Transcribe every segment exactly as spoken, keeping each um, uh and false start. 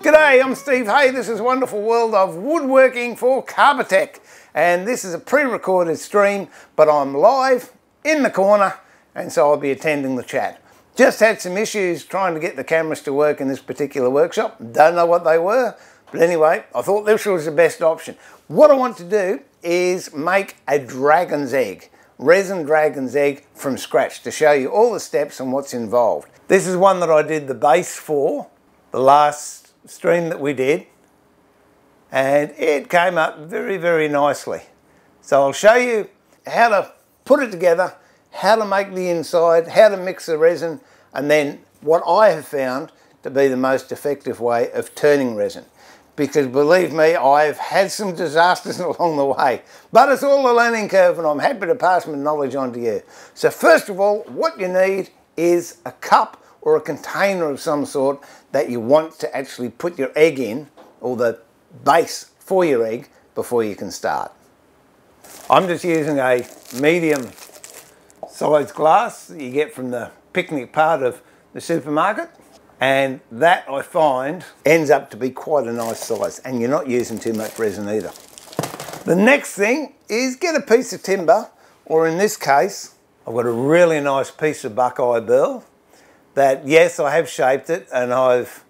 G'day, I'm Steve Hay. This is Wonderful World of Woodworking for Carbatec, and this is a pre-recorded stream, but I'm live in the corner, and so I'll be attending the chat. Just had some issues trying to get the cameras to work in this particular workshop. Don't know what they were, but anyway, I thought this was the best option. What I want to do is make a dragon's egg, resin dragon's egg from scratch, to show you all the steps and what's involved. This is one that I did the base for, the last stream that we did, and it came up very very nicely. So I'll show you how to put it together, how to make the inside, how to mix the resin, and then what I have found to be the most effective way of turning resin, because believe me, I've had some disasters along the way, but it's all a learning curve and I'm happy to pass my knowledge on to you. So first of all, what you need is a cup or a container of some sort that you want to actually put your egg in, or the base for your egg, before you can start. I'm just using a medium sized glass that you get from the picnic part of the supermarket, and that I find ends up to be quite a nice size, and you're not using too much resin either. The next thing is get a piece of timber, or in this case I've got a really nice piece of Buckeye Burl. That, yes, I have shaped it and I've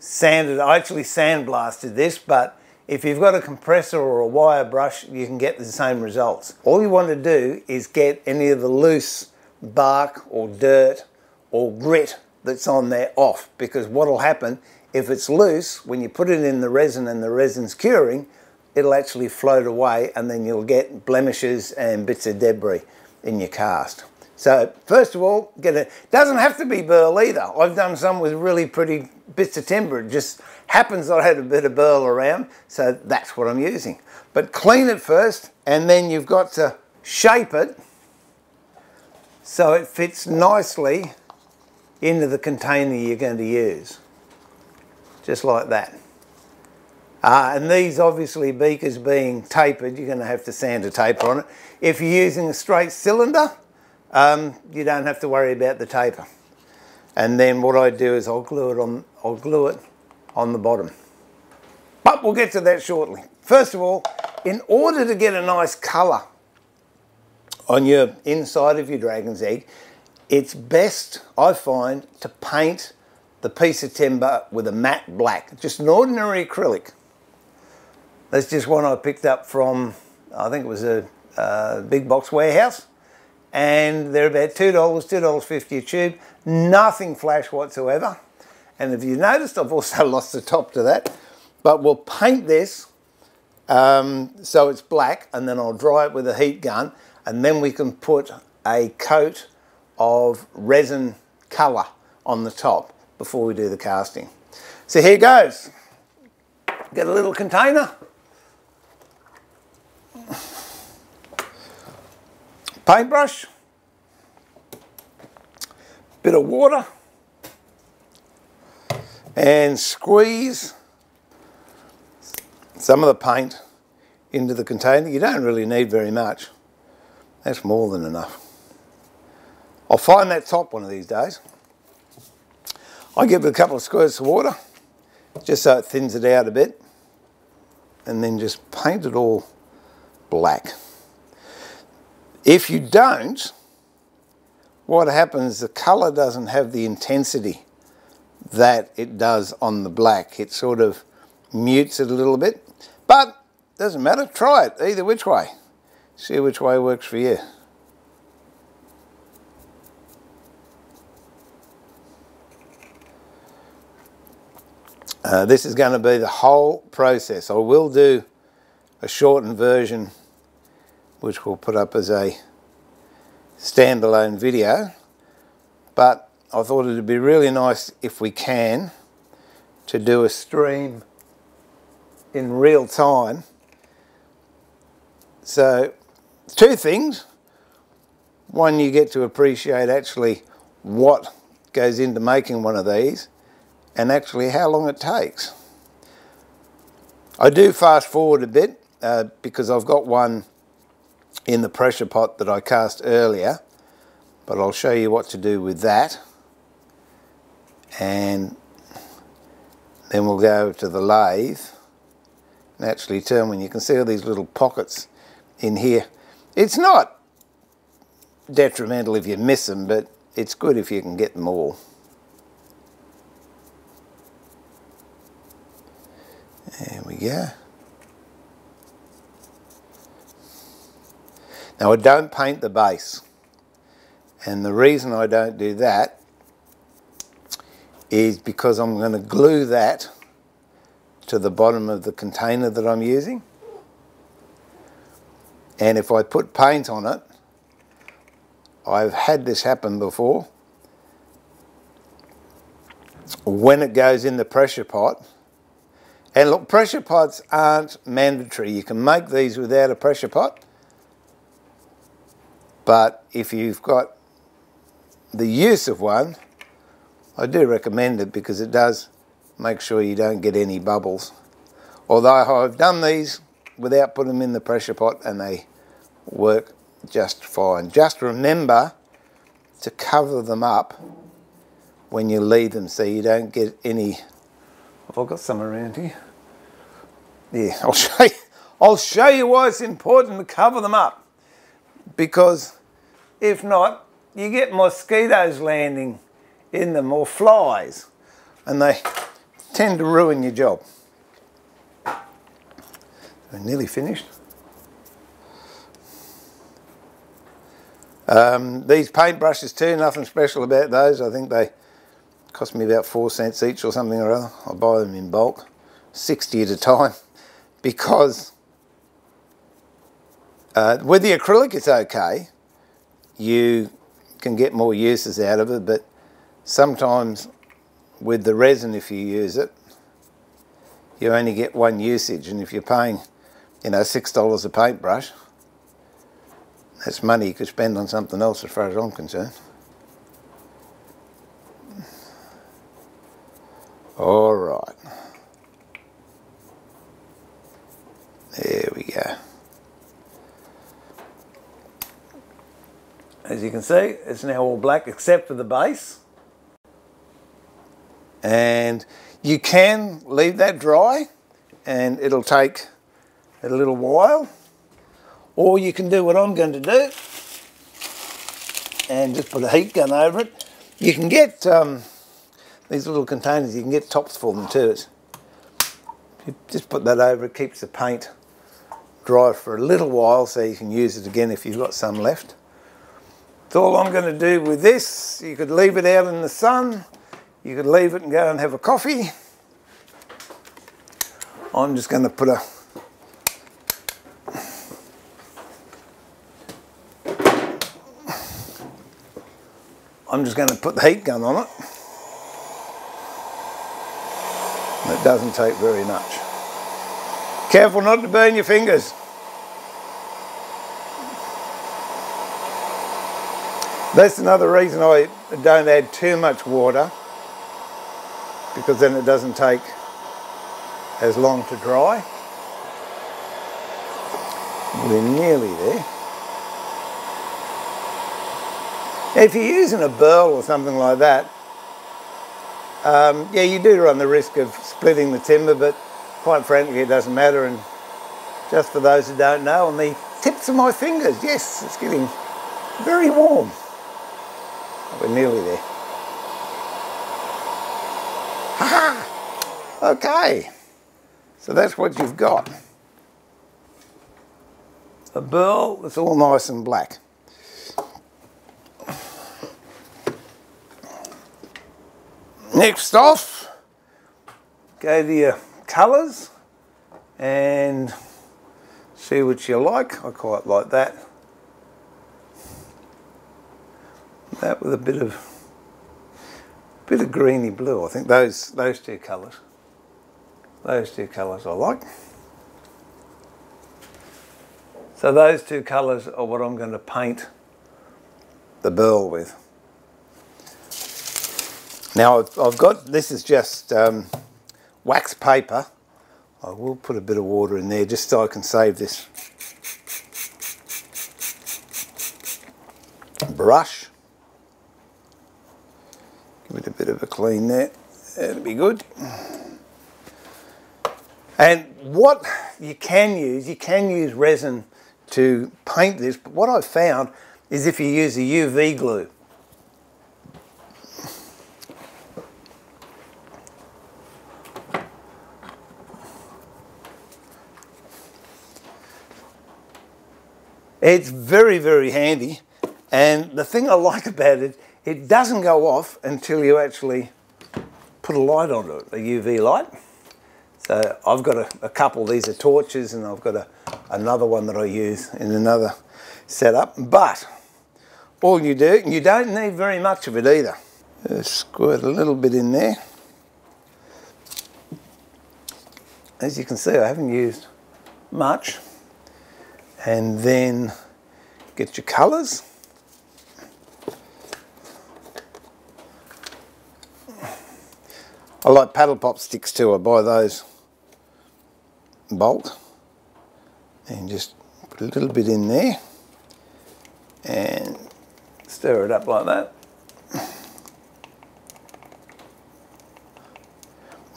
sanded, I actually sandblasted this, but if you've got a compressor or a wire brush, you can get the same results. All you want to do is get any of the loose bark or dirt or grit that's on there off, because what will happen, if it's loose, when you put it in the resin and the resin's curing, it'll actually float away, and then you'll get blemishes and bits of debris in your cast. So first of all, get a, doesn't have to be burl either. I've done some with really pretty bits of timber. It just happens I had a bit of burl around, so that's what I'm using. But clean it first, and then you've got to shape it so it fits nicely into the container you're going to use. Just like that. Uh, and these, obviously, beakers being tapered, you're going to have to sand a taper on it. If you're using a straight cylinder, Um, you don't have to worry about the taper. And then what I do is I'll glue it on, I'll glue it on the bottom. But we'll get to that shortly. First of all, in order to get a nice colour on your inside of your dragon's egg, it's best, I find, to paint the piece of timber with a matte black, just an ordinary acrylic. That's just one I picked up from, I think it was a uh, big box warehouse. And they're about two dollars, two dollars fifty a tube, nothing flash whatsoever. And if you noticed, I've also lost the top to that. But we'll paint this um, so it's black, and then I'll dry it with a heat gun, and then we can put a coat of resin colour on the top before we do the casting. So here goes. Get a little container. Paintbrush, bit of water, and squeeze some of the paint into the container. You don't really need very much. That's more than enough. I'll find that top one of these days. I give it a couple of squirts of water just so it thins it out a bit, and then just paint it all black. If you don't, what happens, the colour doesn't have the intensity that it does on the black. It sort of mutes it a little bit, but doesn't matter. Try it either which way. See which way works for you. Uh, this is going to be the whole process. I will do a shortened version, which we'll put up as a standalone video, but I thought it'd be really nice if we can to do a stream in real time. So two things. One, you get to appreciate actually what goes into making one of these and actually how long it takes. I do fast forward a bit uh, because I've got one in the pressure pot that I cast earlier, but I'll show you what to do with that, and then we'll go to the lathe and actually turn one. You can see all these little pockets in here. It's not detrimental if you miss them, but it's good if you can get them all. There we go. Now I don't paint the base, and the reason I don't do that is because I'm going to glue that to the bottom of the container that I'm using, and if I put paint on it, I've had this happen before, when it goes in the pressure pot. And look, pressure pots aren't mandatory. You can make these without a pressure pot, but if you've got the use of one, I do recommend it because it does make sure you don't get any bubbles. Although I've done these without putting them in the pressure pot and they work just fine. Just remember to cover them up when you leave them so you don't get any. Have I got some around here? Yeah, I'll show you. I'll show you why it's important to cover them up, because if not, you get mosquitoes landing in them, or flies, and they tend to ruin your job. We're nearly finished. Um, these paintbrushes too, nothing special about those. I think they cost me about four cents each or something or other. I buy them in bulk, sixty at a time, because uh, with the acrylic it's okay. You can get more uses out of it, but sometimes with the resin, if you use it, you only get one usage, and if you're paying, you know, six dollars a paintbrush, that's money you could spend on something else as far as I'm concerned. All right. There we go. As you can see, it's now all black except for the base. And you can leave that dry and it'll take a little while. Or you can do what I'm going to do and just put a heat gun over it. You can get um, these little containers, you can get tops for them too. It's, you just put that over, it keeps the paint dry for a little while so you can use it again if you've got some left. That's all I'm going to do with this. You could leave it out in the sun. You could leave it and go and have a coffee. I'm just going to put a I'm just going to put the heat gun on it. And it doesn't take very much. Careful not to burn your fingers. That's another reason I don't add too much water, because then it doesn't take as long to dry. We're nearly there. If you're using a burl or something like that, um, yeah, you do run the risk of splitting the timber, but quite frankly, it doesn't matter. And just for those who don't know, on the tips of my fingers, yes, it's getting very warm. We're nearly there. Ha-ha! Okay, so that's what you've got. A burl that's all nice and black. Next off, go to your colours and see what you like. I quite like that. That with a bit of bit of greeny blue. I think those those two colours. Those two colours I like. So those two colours are what I'm going to paint the burl with. Now I've, I've got, this is just um, wax paper. I will put a bit of water in there just so I can save this brush. Give it a bit of a clean there, that'll be good. And what you can use, you can use resin to paint this, but what I've found is if you use a U V glue, it's very, very handy. And the thing I like about it, it doesn't go off until you actually put a light onto it, a U V light. So I've got a, a couple, these are torches, and I've got a, another one that I use in another setup. But all you do, and you don't need very much of it either. Just squirt a little bit in there. As you can see, I haven't used much. And then get your colours. I like paddle pop sticks too, I buy those bulk. And just put a little bit in there and stir it up like that.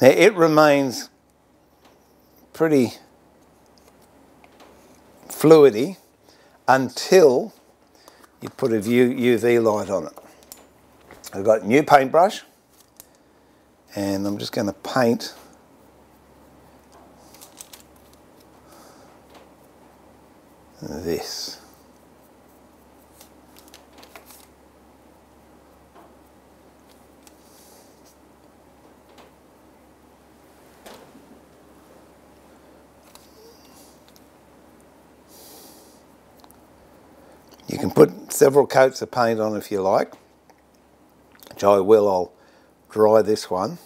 Now it remains pretty fluidy until you put a U V light on it. I've got a new paintbrush and I'm just going to paint this. You can put several coats of paint on if you like, which I will. I'll dry this one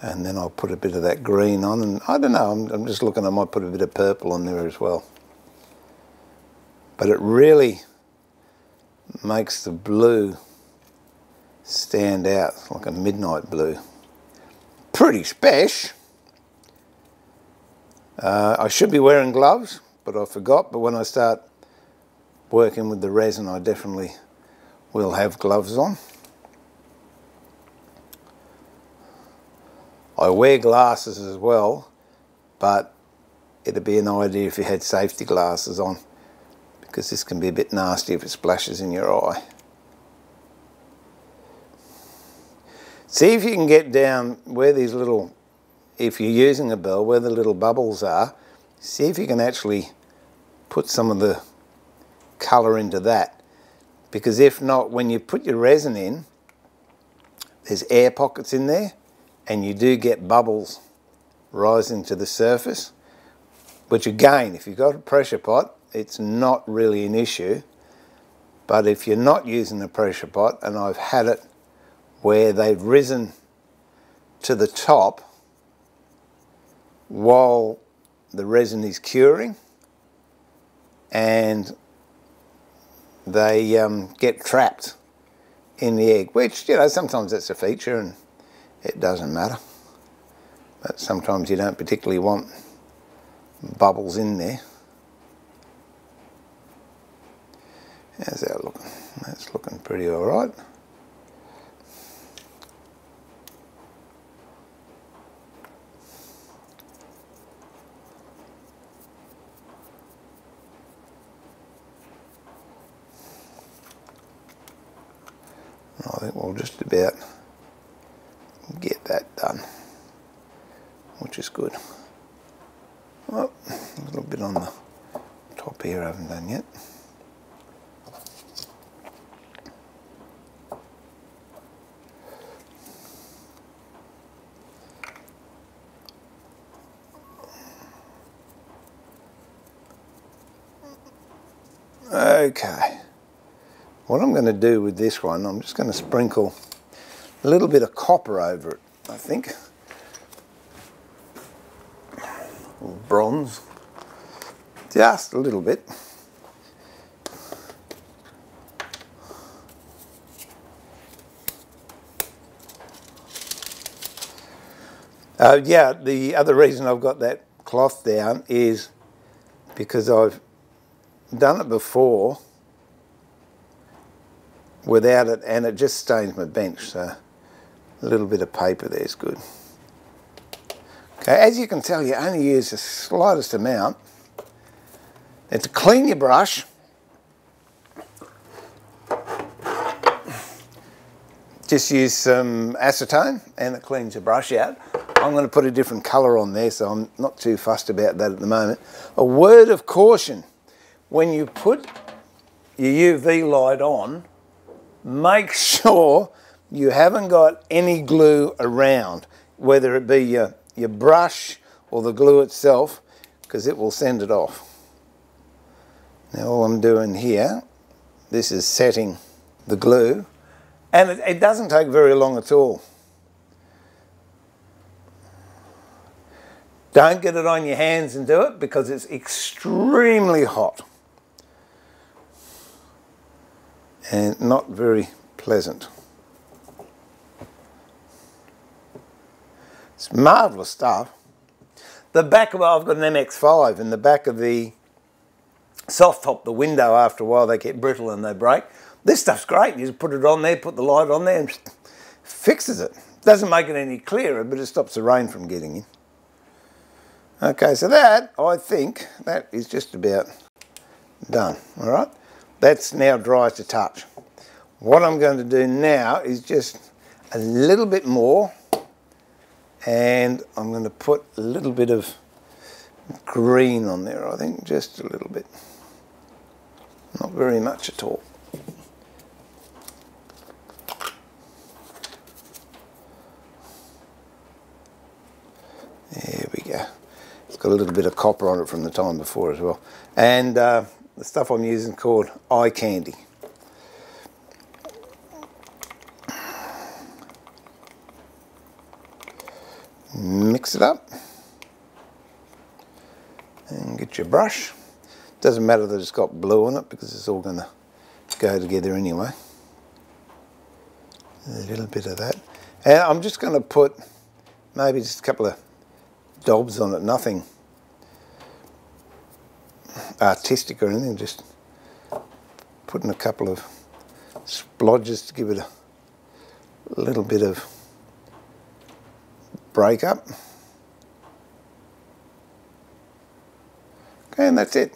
and then I'll put a bit of that green on, and I don't know, I'm, I'm just looking, I might put a bit of purple on there as well. But it really makes the blue stand out, like a midnight blue. Pretty special. Uh, I should be wearing gloves, but I forgot, but when I start working with the resin I definitely will have gloves on. I wear glasses as well, but it'd be an idea if you had safety glasses on, because this can be a bit nasty if it splashes in your eye. See if you can get down where these little, if you're using a burl, where the little bubbles are, see if you can actually put some of the colour into that, because if not, when you put your resin in, there's air pockets in there, and you do get bubbles rising to the surface, which again, if you've got a pressure pot, it's not really an issue. But if you're not using a pressure pot, and I've had it where they've risen to the top while the resin is curing, and they um, get trapped in the egg, which, you know, sometimes that's a feature and it doesn't matter, but sometimes you don't particularly want bubbles in there. How's that looking? That's looking pretty all right. I think we'll just about get that done, which is good. Oh, a little bit on the top here I haven't done yet. Okay, what I'm going to do with this one, I'm just going to sprinkle a little bit of copper over it, I think, or bronze, just a little bit. Uh, yeah, the other reason I've got that cloth down is because I've done it before without it, and it just stains my bench, so a little bit of paper there is good. Okay, as you can tell, you only use the slightest amount. And to clean your brush, just use some acetone and it cleans your brush out. I'm going to put a different colour on there, so I'm not too fussed about that at the moment. A word of caution: when you put your U V light on, make sure you haven't got any glue around, whether it be your, your brush or the glue itself, because it will send it off. Now all I'm doing here, this is setting the glue, and it, it doesn't take very long at all. Don't get it on your hands and do it, because it's extremely hot and not very pleasant. It's marvellous stuff. The back of, I've got an M X five, and the back of the soft top, the window, after a while they get brittle and they break. This stuff's great. You just put it on there, put the light on there, and fixes it. Doesn't make it any clearer, but it stops the rain from getting in. Okay, so that, I think, that is just about done, all right? That's now dry to touch. What I'm going to do now is just a little bit more, and I'm going to put a little bit of green on there, I think, just a little bit. Not very much at all. There we go. It's got a little bit of copper on it from the time before as well. And uh, the stuff I'm using is called eye candy. Mix it up and get your brush. Doesn't matter that it's got blue on it, because it's all going to go together anyway. A little bit of that. And I'm just going to put maybe just a couple of dobs on it, nothing artistic or anything, just putting a couple of splodges to give it a little bit of break up. Okay, and that's it.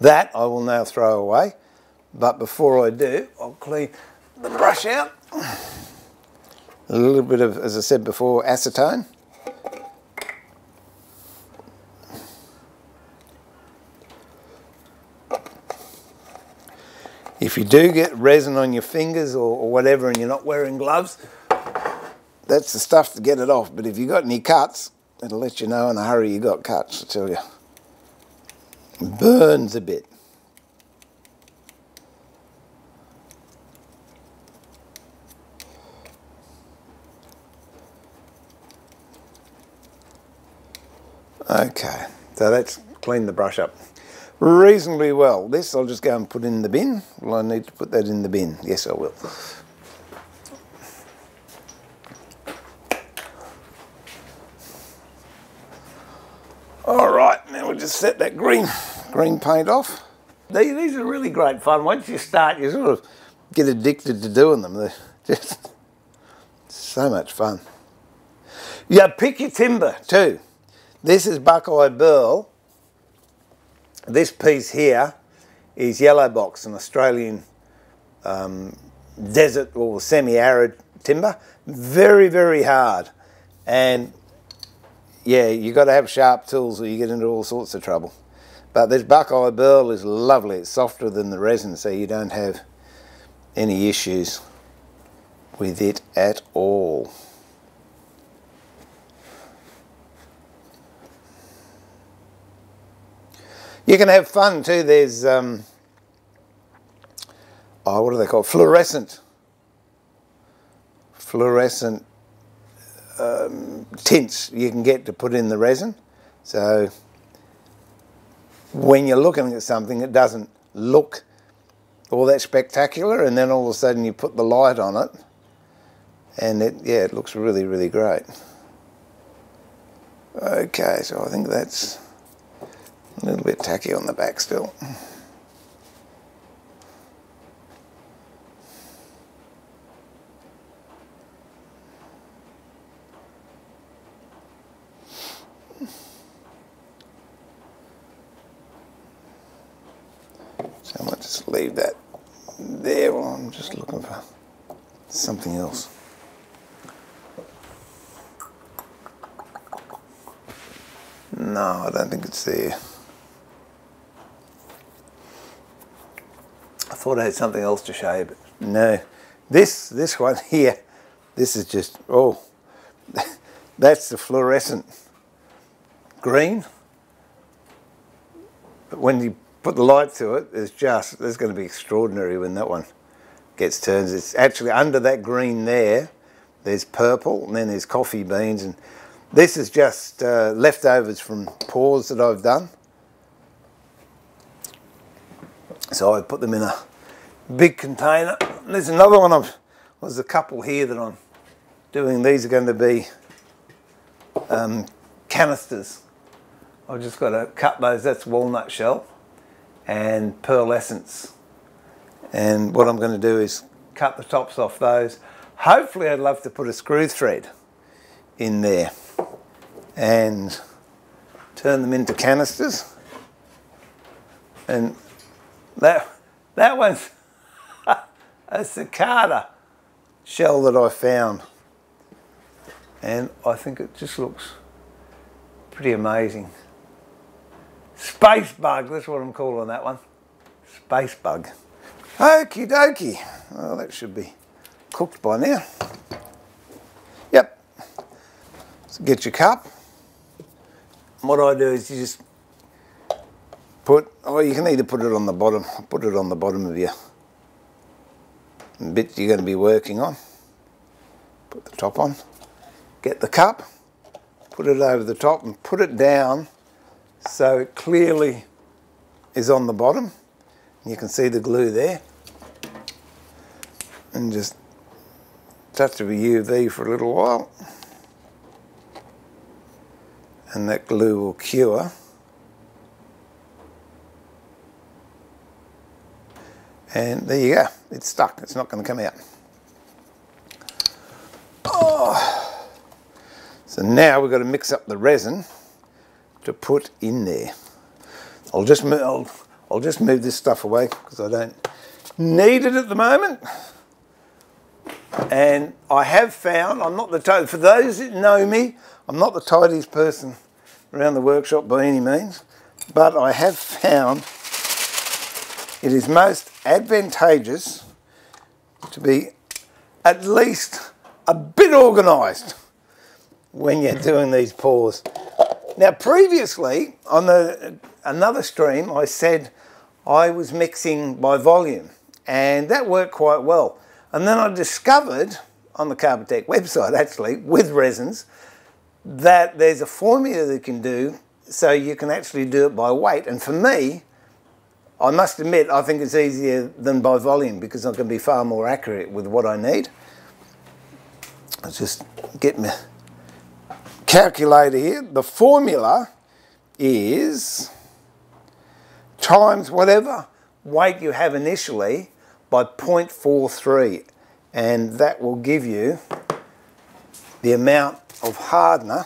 That I will now throw away, but before I do, I'll clean the brush out. A little bit of, as I said before, acetone. If you do get resin on your fingers or, or whatever, and you're not wearing gloves, that's the stuff to get it off. But if you've got any cuts, it'll let you know in a hurry you got cuts, I tell you. It burns a bit. Okay, so that's cleaned the brush up reasonably well. This I'll just go and put in the bin. Will I need to put that in the bin? Yes, I will. All right, now we'll just set that green green paint off. These, these are really great fun. Once you start, you sort of get addicted to doing them. They're just so much fun. Yeah, pick your timber too. This is Buckeye Burl. This piece here is Yellow Box, an Australian um, desert or semi-arid timber. Very, very hard. And yeah, you've got to have sharp tools or you get into all sorts of trouble. But this Buckeye Burl is lovely. It's softer than the resin, so you don't have any issues with it at all. You can have fun too. There's, um, oh, what are they called? Fluorescent, fluorescent um, tints you can get to put in the resin. So when you're looking at something, it doesn't look all that spectacular, and then all of a sudden you put the light on it and it, yeah, it looks really, really great. Okay, so I think that's a little bit tacky on the back still. So I might just leave that there while I'm just looking for something else. No, I don't think it's there. I thought I had something else to show, but no. This, this one here, this is just, oh, that's the fluorescent green. But when you put the light through it, it's just, it's going to be extraordinary when that one gets turned. It's actually under that green there, there's purple, and then there's coffee beans, and this is just uh, leftovers from pours that I've done. So I put them in a big container. And there's another one. I've, there's a couple here that I'm doing. These are going to be um, canisters. I've just got to cut those. That's walnut shell and pearlescence, and what I'm going to do is cut the tops off those. Hopefully I'd love to put a screw thread in there and turn them into canisters, and that that one's a cicada shell that I found, and I think it just looks pretty amazing. Space bug, that's what I'm calling that one. Space bug. Okie dokie. Well, that should be cooked by now. Yep. So get your cup. What I do is you just put, oh, you can either put it on the bottom, put it on the bottom of your bit you're going to be working on. Put the top on. Get the cup, put it over the top and put it down. So it clearly is on the bottom. You can see the glue there. And just touch it with U V for a little while. And that glue will cure. And there you go. It's stuck. It's not going to come out. Oh. So now we've got to mix up the resin to put in there. I'll just move, I'll, I'll just move this stuff away because I don't need it at the moment. And I have found, I'm not the tidy, for those that know me, I'm not the tidiest person around the workshop by any means, but I have found it is most advantageous to be at least a bit organised when you're doing these pours. Now previously, on the, another stream, I said I was mixing by volume, and that worked quite well. And then I discovered, on the Carbatec website actually, with resins, that there's a formula that you can do, so you can actually do it by weight. And for me, I must admit, I think it's easier than by volume, because I can be far more accurate with what I need. Let's just get me calculator here. The formula is times whatever weight you have initially by zero point four three, and that will give you the amount of hardener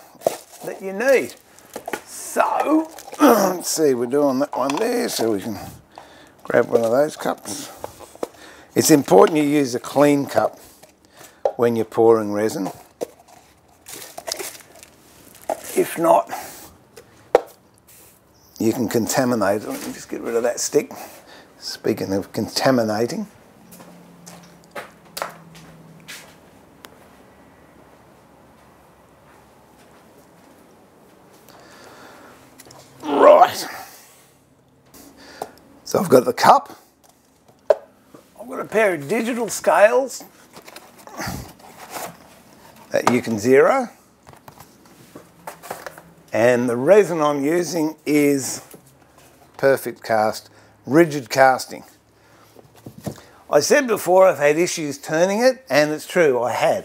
that you need. So let's see, we're doing that one there, so we can grab one of those cups. It's important you use a clean cup when you're pouring resin. If not, you can contaminate it. Let me just get rid of that stick. Speaking of contaminating. Right. So I've got the cup. I've got a pair of digital scales that you can zero. And the resin I'm using is perfect cast, rigid casting. I said before I've had issues turning it, and it's true, I had.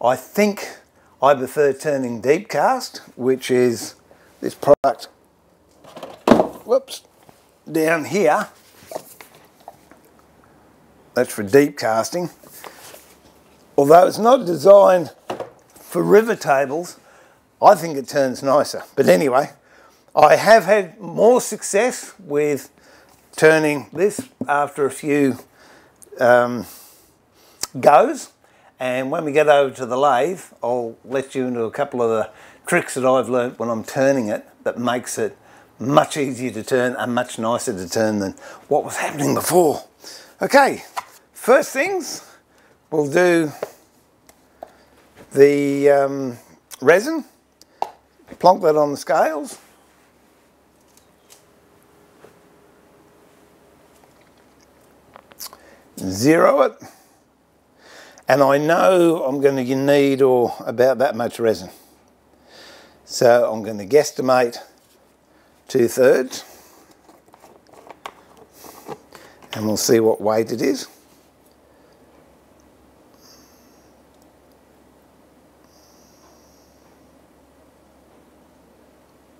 I think I prefer turning deep cast, which is this product, whoops, down here. That's for deep casting. Although it's not designed for river tables, I think it turns nicer. But anyway, I have had more success with turning this after a few um, goes. And when we get over to the lathe, I'll let you into a couple of the tricks that I've learnt when I'm turning it that makes it much easier to turn and much nicer to turn than what was happening before. Okay, first things, we'll do the um, resin, plonk that on the scales. Zero it. And I know I'm going to need or about that much resin. So I'm going to guesstimate two thirds. And we'll see what weight it is.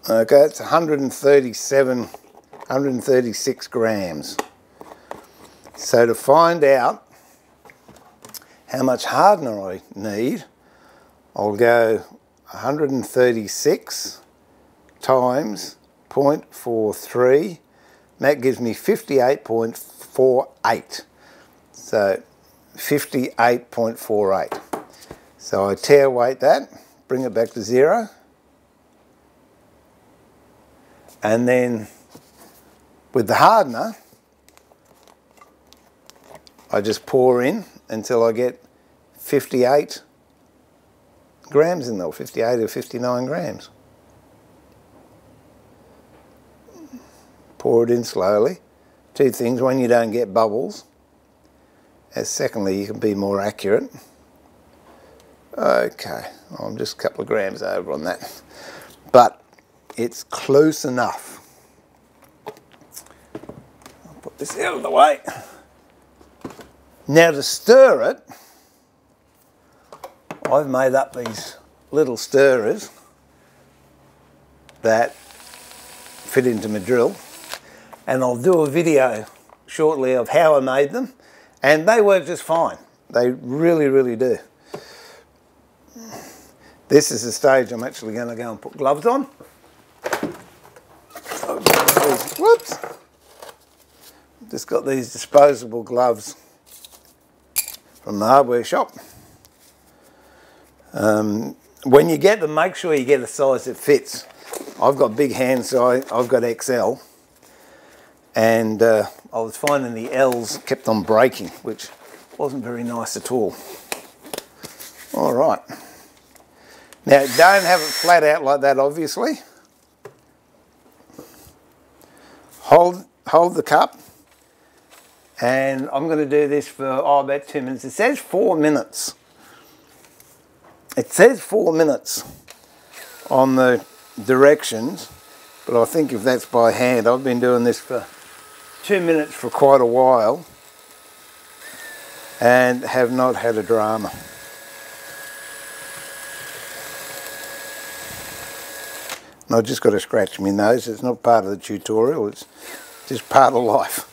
Okay, it's one hundred thirty-seven, one hundred thirty-six grams. So to find out how much hardener I need, I'll go one hundred thirty-six times zero point four three. That gives me fifty-eight point four eight. So fifty-eight point four eight. So I tear weight that, bring it back to zero. And then with the hardener, I just pour in until I get fifty-eight grams in there, fifty-eight or fifty-nine grams. Pour it in slowly. Two things: one, you don't get bubbles, and secondly, you can be more accurate. Okay, I'm just a couple of grams over on that, but it's close enough. I'll put this out of the way. Now to stir it, I've made up these little stirrers that fit into my drill, and I'll do a video shortly of how I made them, and they work just fine. They really, really do. This is the stage I'm actually going to go and put gloves on. Whoops! Just got these disposable gloves from the hardware shop. Um, when you get them, make sure you get a size that fits. I've got big hands, so I, I've got X L, and uh, I was finding the L's kept on breaking, which wasn't very nice at all. All right. Now, don't have it flat out like that, obviously. Hold, hold the cup. And I'm going to do this for, oh, about two minutes. It says four minutes. It says four minutes on the directions, but I think if that's by hand, I've been doing this for two minutes for quite a while and have not had a drama. And I've just got to scratch my nose. It's not part of the tutorial. It's just part of life.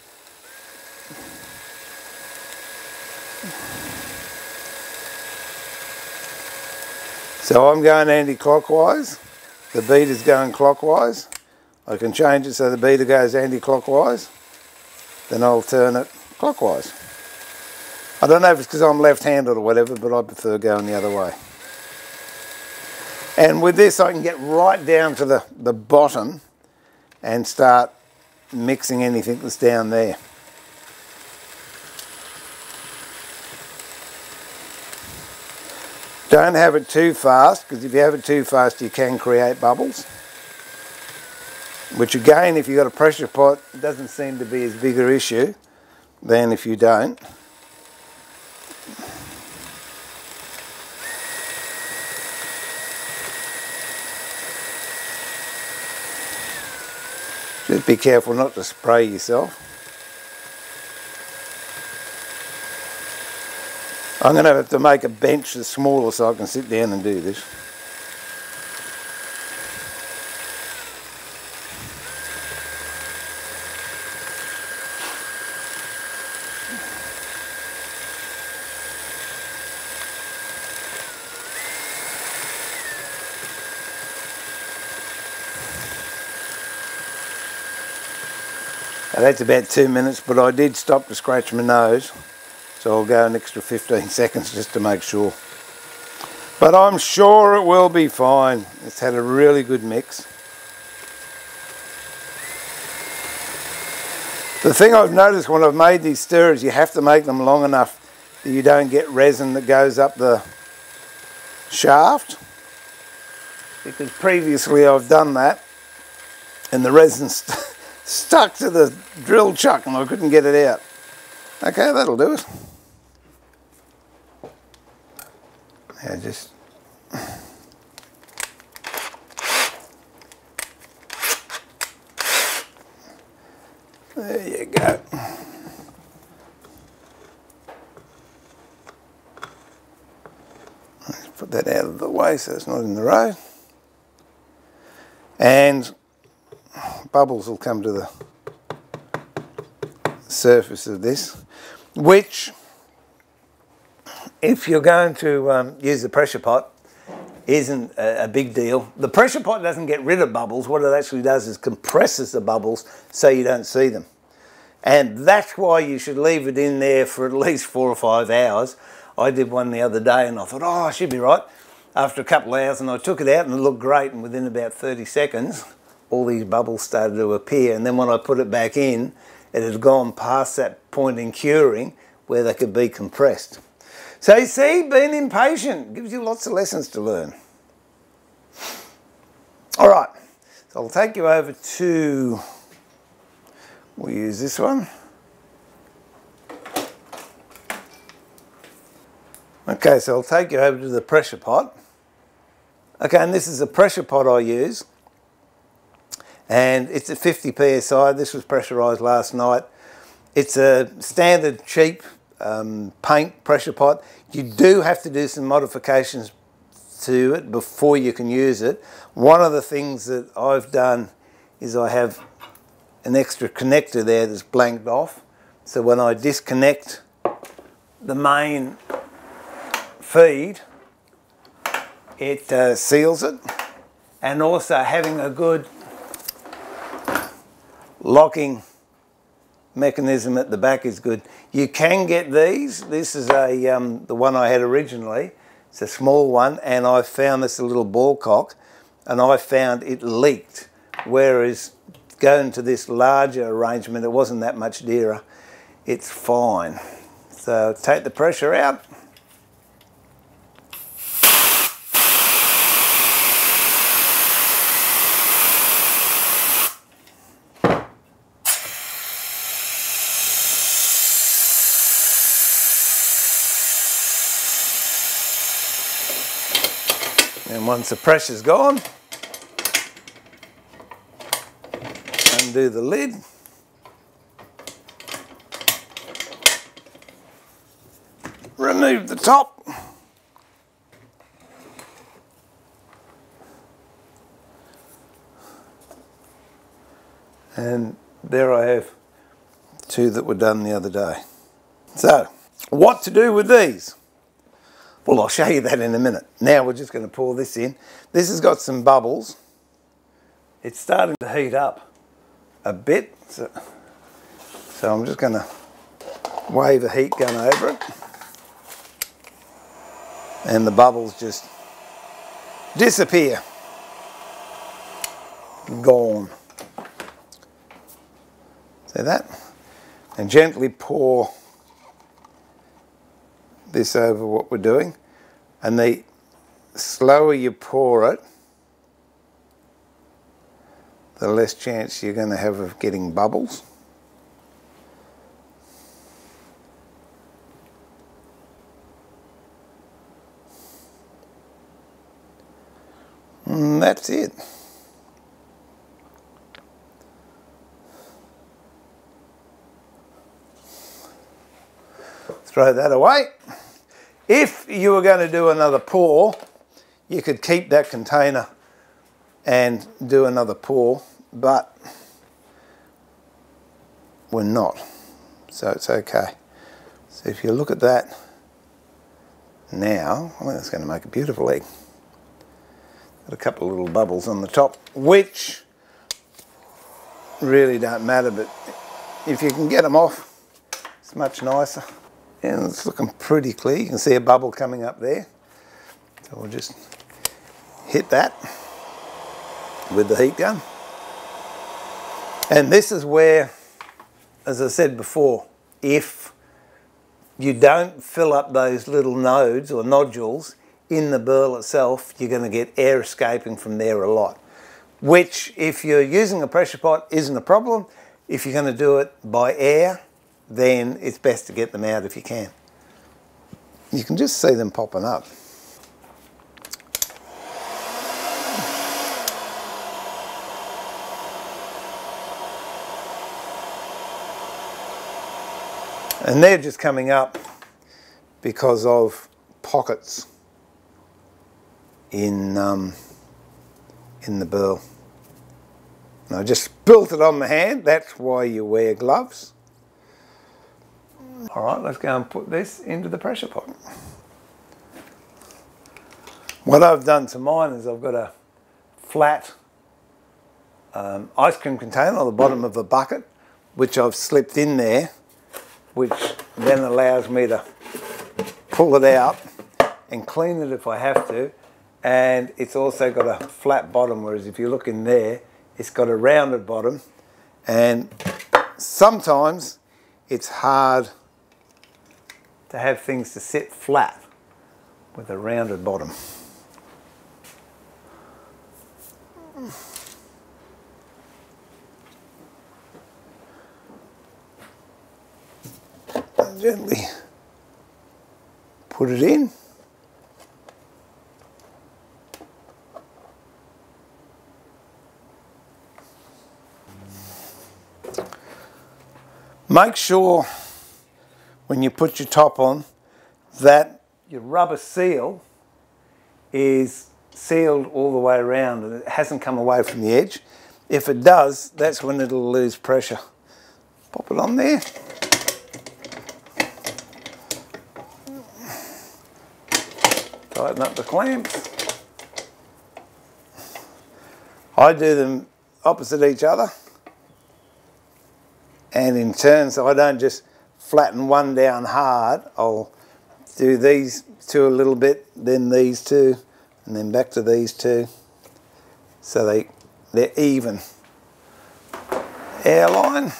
So I'm going anti-clockwise, the bead is going clockwise. I can change it so the beater goes anti-clockwise, then I'll turn it clockwise. I don't know if it's because I'm left-handed or whatever, but I prefer going the other way. And with this I can get right down to the, the bottom and start mixing anything that's down there. Don't have it too fast, because if you have it too fast you can create bubbles, which again, if you've got a pressure pot, doesn't seem to be as big an issue than if you don't. Just be careful not to spray yourself. I'm going to have to make a bench that's smaller so I can sit down and do this. Now that's about two minutes, but I did stop to scratch my nose. So I'll go an extra fifteen seconds just to make sure. But I'm sure it will be fine. It's had a really good mix. The thing I've noticed when I've made these stirrers, you have to make them long enough that you don't get resin that goes up the shaft. Because previously I've done that and the resin st stuck to the drill chuck and I couldn't get it out. Okay, that'll do it. Yeah, just there you go. Let's put that out of the way so it's not in the road. And bubbles will come to the surface of this, which if you're going to um, use the pressure pot, isn't a, a big deal. The pressure pot doesn't get rid of bubbles. What it actually does is compresses the bubbles so you don't see them. And that's why you should leave it in there for at least four or five hours. I did one the other day and I thought, oh, I should be right. After a couple of hours, and I took it out and it looked great, and within about thirty seconds, all these bubbles started to appear. And then when I put it back in, it had gone past that point in curing where they could be compressed. So you see, being impatient gives you lots of lessons to learn. All right, so I'll take you over to, we'll use this one. Okay, so I'll take you over to the pressure pot. Okay, and this is a pressure pot I use. And it's at fifty P S I. This was pressurized last night. It's a standard cheap um, paint pressure pot. You do have to do some modifications to it before you can use it. One of the things that I've done is I have an extra connector there that's blanked off. So when I disconnect the main feed, it uh, seals it. And also having a good locking mechanism at the back is good. You can get these. This is a um, the one I had originally. It's a small one, and I found this a little ball cock, and I found it leaked. Whereas going to this larger arrangement, it wasn't that much dearer. It's fine. So take the pressure out. And once the pressure's gone, undo the lid. Remove the top. And there I have two that were done the other day. So, what to do with these? Well, I'll show you that in a minute. Now we're just going to pour this in. This has got some bubbles. It's starting to heat up a bit. So, so I'm just going to wave a heat gun over it. And the bubbles just disappear. Gone. See that? And gently pour this over what we're doing, and the slower you pour it, the less chance you're going to have of getting bubbles. And that's it. Throw that away. If you were going to do another pour, you could keep that container and do another pour, but we're not, so it's okay. So if you look at that now, well, it's going to make a beautiful egg. Got a couple of little bubbles on the top, which really don't matter, but if you can get them off, it's much nicer. And it's looking pretty clear. You can see a bubble coming up there. So we'll just hit that with the heat gun. And this is where, as I said before, if you don't fill up those little nodes or nodules in the burl itself, you're going to get air escaping from there a lot, which if you're using a pressure pot isn't a problem. If you're going to do it by air, then it's best to get them out if you can. You can just see them popping up. And they're just coming up because of pockets in um, in the burl. And I just spilt it on my hand. That's why you wear gloves. All right, let's go and put this into the pressure pot. What I've done to mine is I've got a flat um, ice cream container on the bottom of a bucket, which I've slipped in there, which then allows me to pull it out and clean it if I have to. And it's also got a flat bottom, whereas if you look in there, it's got a rounded bottom. And sometimes it's hard to have things to sit flat with a rounded bottom. Gently put it in. Make sure when you put your top on that your rubber seal is sealed all the way around and it hasn't come away from the edge. If it does, that's when it'll lose pressure. Pop it on there. Tighten up the clamps. I do them opposite each other, and in turn, so I don't just flatten one down hard. I'll do these two a little bit, then these two, and then back to these two, so they, they're even. Airline.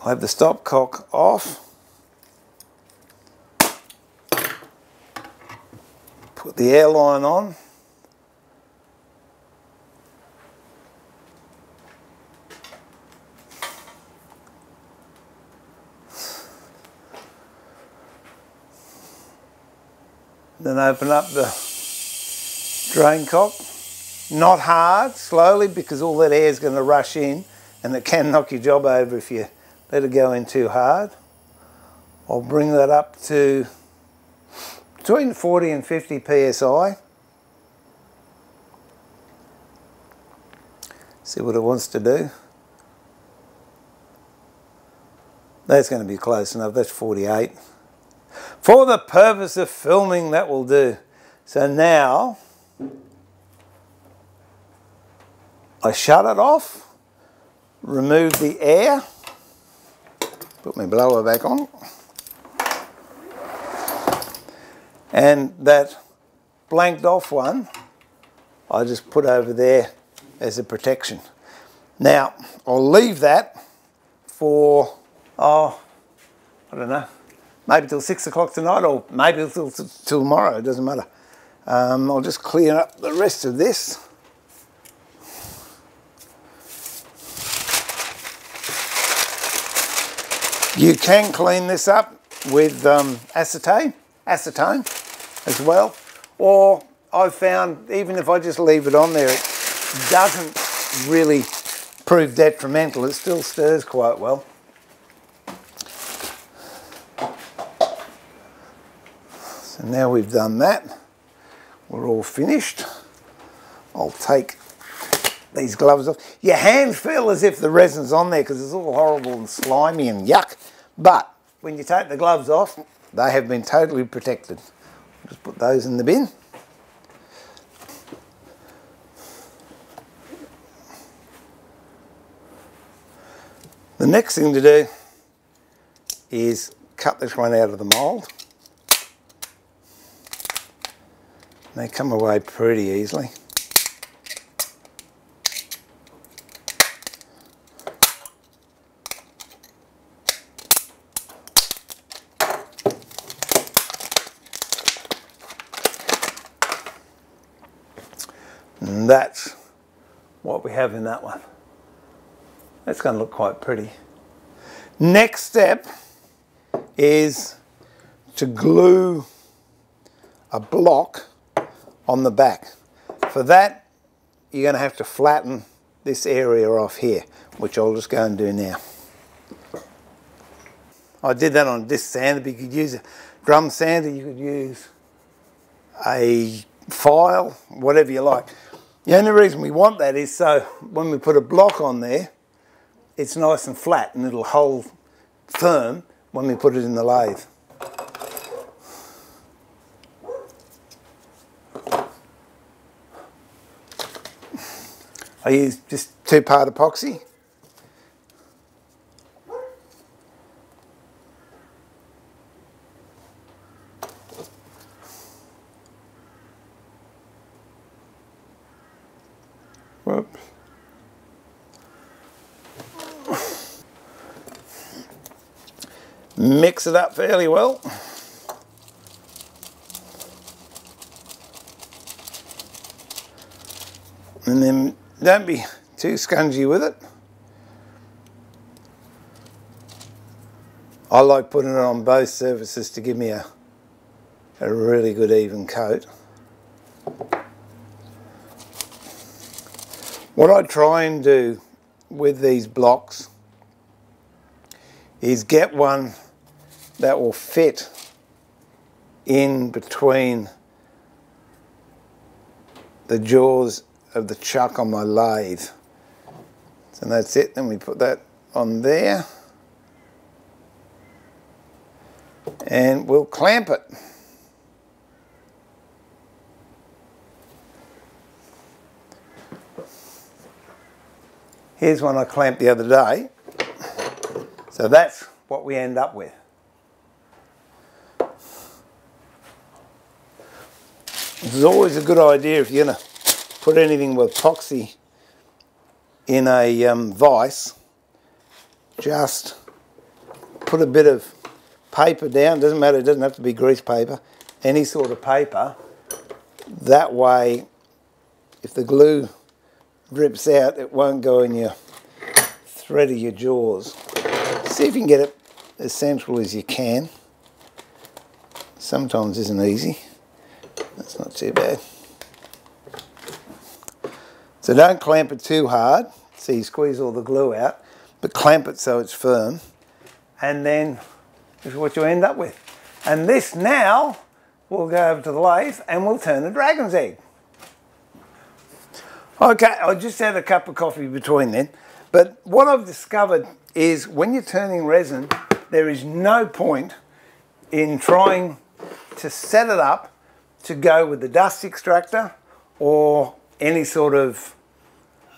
I'll have the stopcock off. Put the airline on. Then open up the drain cock. Not hard, slowly, because all that air is going to rush in and it can knock your job over if you let it go in too hard. I'll bring that up to between forty and fifty P S I. See what it wants to do. That's going to be close enough. That's forty-eight. For the purpose of filming, that will do. So now I shut it off, remove the air, put my blower back on. And that blanked off one, I just put over there as a protection. Now, I'll leave that for, oh, I don't know, maybe till six o'clock tonight or maybe till tomorrow, it doesn't matter. Um, I'll just clear up the rest of this. You can clean this up with um, acetone, acetone. as well, or I've found even if I just leave it on there, it doesn't really prove detrimental. It still stirs quite well. And now we've done that, we're all finished. I'll take these gloves off. Your hands feel as if the resin's on there because it's all horrible and slimy and yuck. But when you take the gloves off, they have been totally protected. Just put those in the bin. The next thing to do is cut this one out of the mould. They come away pretty easily. And that's what we have in that one. That's going to look quite pretty. Next step is to glue a block on the back. For that, you're going to have to flatten this area off here, which I'll just go and do now. I did that on a disc sander, but you could use a drum sander, you could use a file, whatever you like. The only reason we want that is so when we put a block on there, it's nice and flat and it'll hold firm when we put it in the lathe. I use just two-part epoxy. Whoops. Mix it up fairly well. And then don't be too scungy with it. I like putting it on both surfaces to give me a, a really good even coat. What I try and do with these blocks is get one that will fit in between the jaws of the chuck on my lathe. So that's it, then we put that on there and we'll clamp it. Here's one I clamped the other day. So that's what we end up with. It's always a good idea if you're going to put anything with epoxy in a um, vise, just put a bit of paper down, doesn't matter, it doesn't have to be grease paper, any sort of paper. That way, if the glue drips out, it won't go in your thread of your jaws. See if you can get it as central as you can. Sometimes isn't easy, that's not too bad. So don't clamp it too hard, so you squeeze all the glue out, but clamp it so it's firm. And then this is what you end up with. And this now, we'll go over to the lathe and we'll turn the dragon's egg. Okay, I just had a cup of coffee between then, but what I've discovered is when you're turning resin, there is no point in trying to set it up to go with the dust extractor or any sort of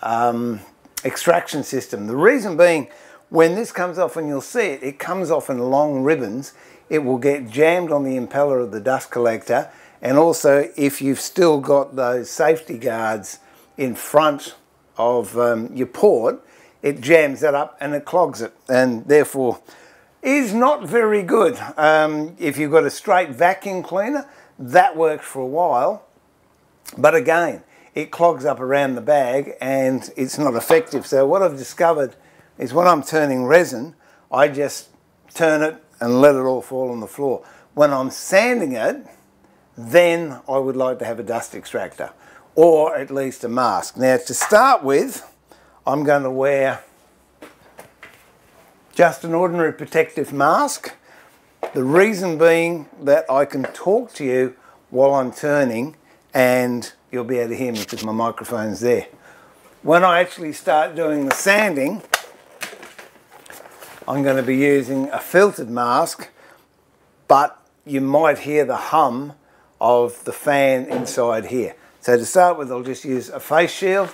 um, extraction system. The reason being, when this comes off, and you'll see it, it comes off in long ribbons, it will get jammed on the impeller of the dust collector, and also if you've still got those safety guards in front of um, your port, it jams that up and it clogs it, and therefore is not very good. Um, if you've got a straight vacuum cleaner, that works for a while, but again, it clogs up around the bag and it's not effective. So what I've discovered is when I'm turning resin, I just turn it and let it all fall on the floor. When I'm sanding it, then I would like to have a dust extractor or at least a mask. Now to start with, I'm going to wear just an ordinary protective mask. The reason being that I can talk to you while I'm turning and you'll be able to hear me because my microphone's there. When I actually start doing the sanding, I'm going to be using a filtered mask, but you might hear the hum of the fan inside here. So to start with, I'll just use a face shield,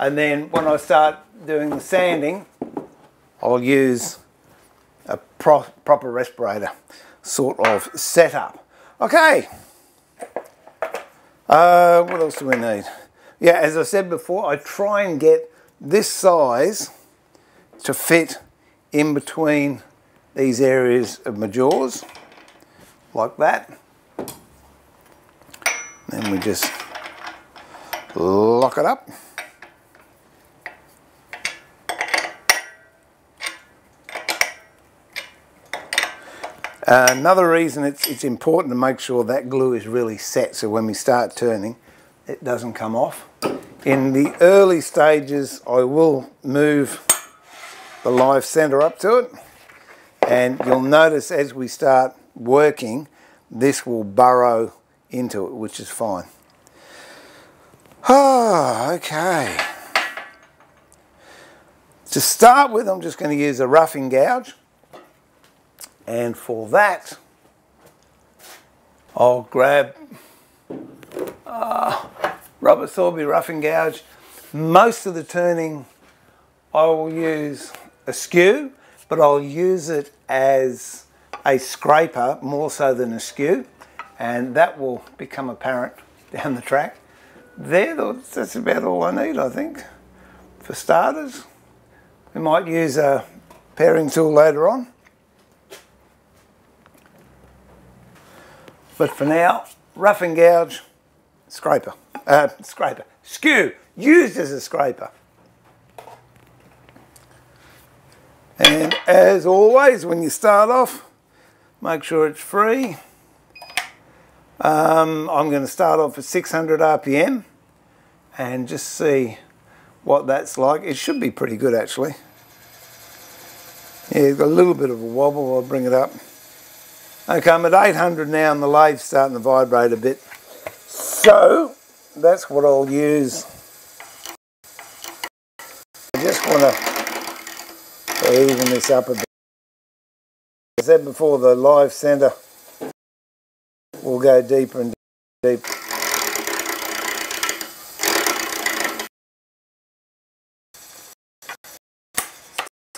and then when I start doing the sanding, I'll use a pro proper respirator sort of setup. Okay. Uh, what else do we need? Yeah, as I said before, I try and get this size to fit in between these areas of my jaws, like that. Then we just lock it up. Uh, another reason it's, it's important to make sure that glue is really set, so when we start turning it doesn't come off. In the early stages I will move the live center up to it, and you'll notice as we start working this will burrow into it, which is fine. Ah, okay. To start with I'm just going to use a roughing gouge. And for that, I'll grab uh, Robert Sorby roughing gouge. Most of the turning, I will use a skew, but I'll use it as a scraper more so than a skew, and that will become apparent down the track. There, that's about all I need, I think, for starters. We might use a paring tool later on. But for now, rough and gouge, scraper, uh, scraper, skew, used as a scraper. And as always, when you start off, make sure it's free. Um, I'm going to start off at six hundred R P M and just see what that's like. It should be pretty good, actually. Yeah, it's got a little bit of a wobble. I'll bring it up. Okay, I'm at eight hundred now and the lathe's starting to vibrate a bit. So, that's what I'll use. I just want to even this up a bit. As I said before, the live centre will go deeper and deeper.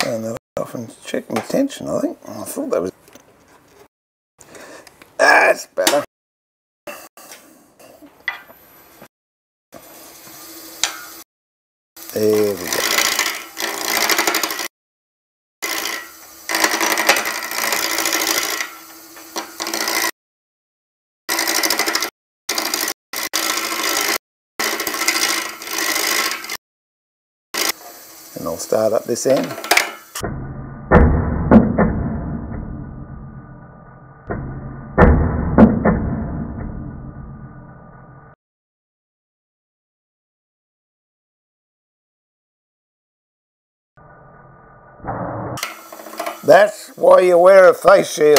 Turn that off and check my tension, I think. I thought that was... That's better. There we go. And I'll start up this end. That's why you wear a face shield.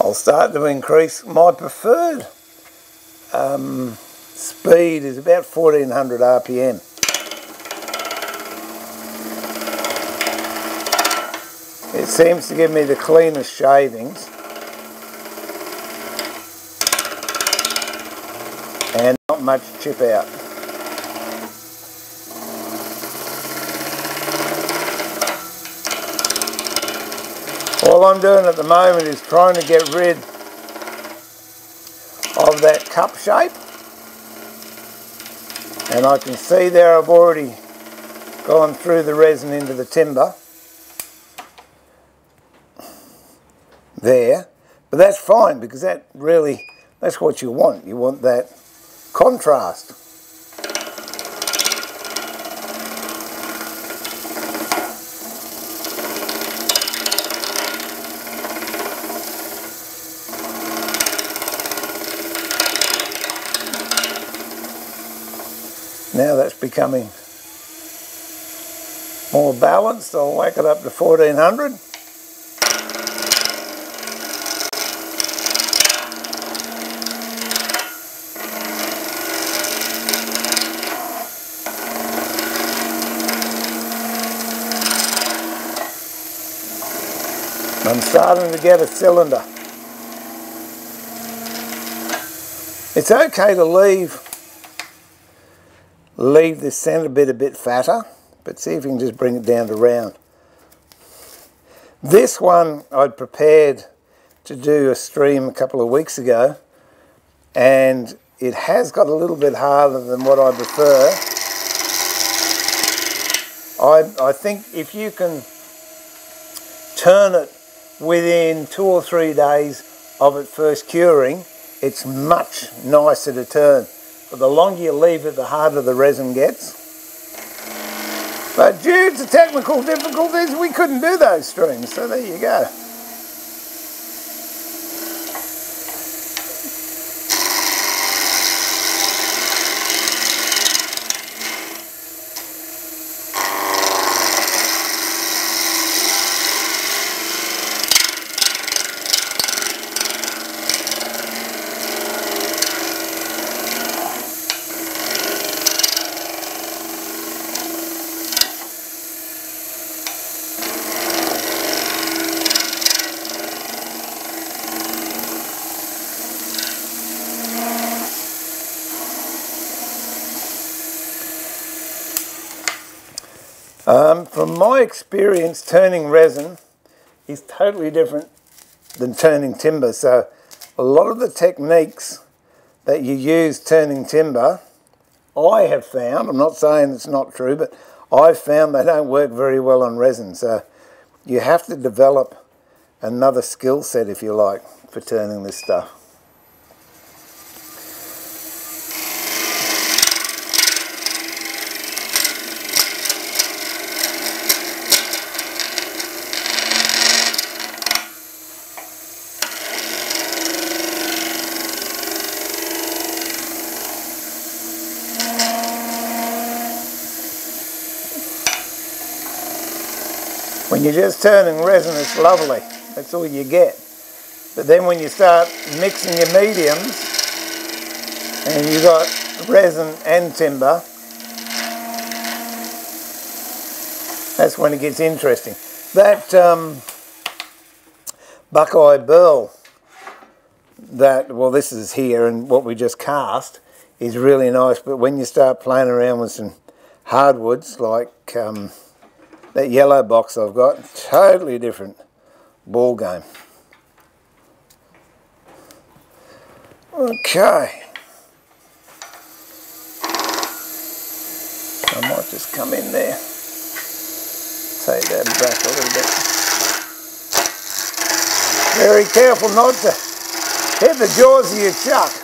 I'll start to increase. My preferred um, speed is about fourteen hundred R P M. It seems to give me the cleanest shavings. And not much chip out. All I'm doing at the moment is trying to get rid of that cup shape. And I can see there I've already gone through the resin into the timber. There, but that's fine because that really, that's what you want. You want that contrast. Now that's becoming more balanced. I'll whack it up to fourteen hundred. I'm starting to get a cylinder. It's okay to leave leave this centre bit a bit fatter, but see if you can just bring it down to round. This one I'd prepared to do a stream a couple of weeks ago, and it has got a little bit harder than what I prefer. I, I think if you can turn it within two or three days of it first curing, it's much nicer to turn. But the longer you leave it, the harder the resin gets. But due to technical difficulties, we couldn't do those streams, so there you go. Um, from my experience, turning resin is totally different than turning timber. So a lot of the techniques that you use turning timber, I have found, I'm not saying it's not true, but I've found they don't work very well on resin. So you have to develop another skill set, if you like, for turning this stuff. When you're just turning resin, it's lovely. That's all you get. But then when you start mixing your mediums, and you've got resin and timber, that's when it gets interesting. That um, Buckeye Burl, that, well, this is here, and what we just cast, is really nice. But when you start playing around with some hardwoods, like... Um, that yellow box I've got, totally different ball game. Okay. I might just come in there, take that back a little bit. Very careful not to hit the jaws of your chuck.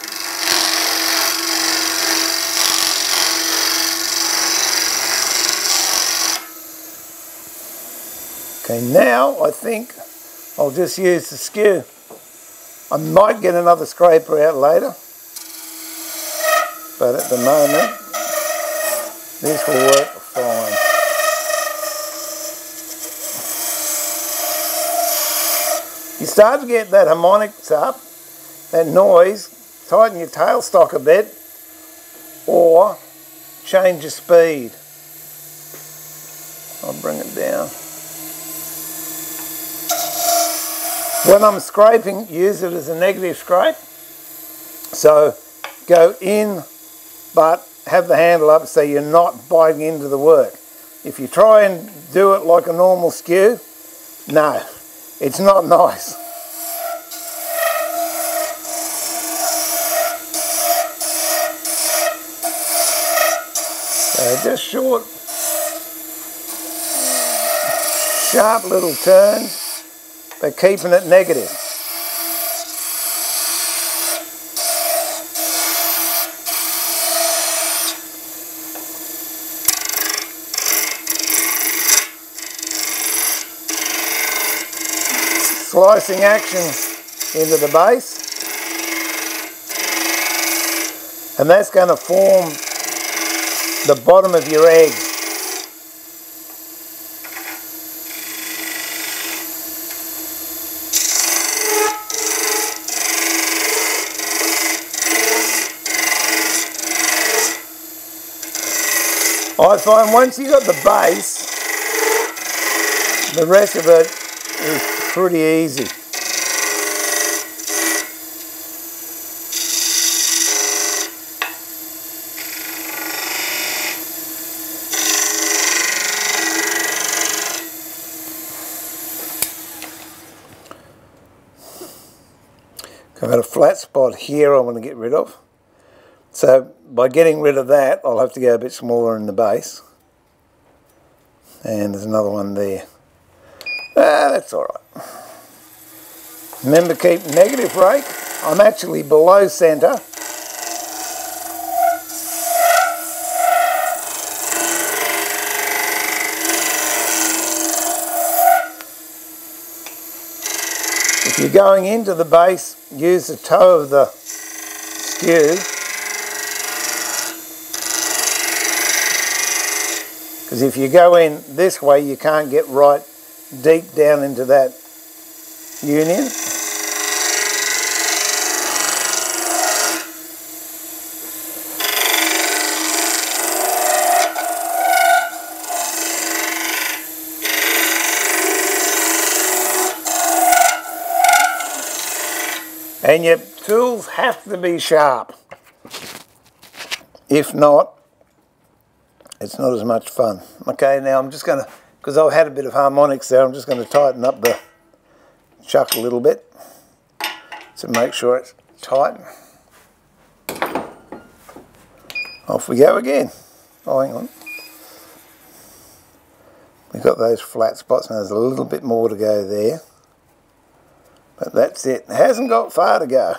Okay, now I think I'll just use the skew. I might get another scraper out later, but at the moment, this will work fine. You start to get that harmonics up, that noise, tighten your tailstock a bit, or change your speed. I'll bring it down. When I'm scraping, use it as a negative scrape. So go in, but have the handle up so you're not biting into the work. If you try and do it like a normal skew, no, it's not nice. So just short, sharp little turns, but keeping it negative. Slicing action into the base. And that's going to form the bottom of your egg. I find once you got the base, the rest of it is pretty easy. I've got a flat spot here I want to get rid of. So by getting rid of that, I'll have to go a bit smaller in the base. And there's another one there. Ah, that's all right. Remember, keep negative rake. I'm actually below centre. If you're going into the base, use the toe of the skew. Because if you go in this way, you can't get right deep down into that union. And your tools have to be sharp. If not, it's not as much fun. Okay, now I'm just going to, because I've had a bit of harmonics there, I'm just going to tighten up the chuck a little bit to make sure it's tight. Off we go again. Oh, hang on. We've got those flat spots, and there's a little bit more to go there. But that's it. It hasn't got far to go.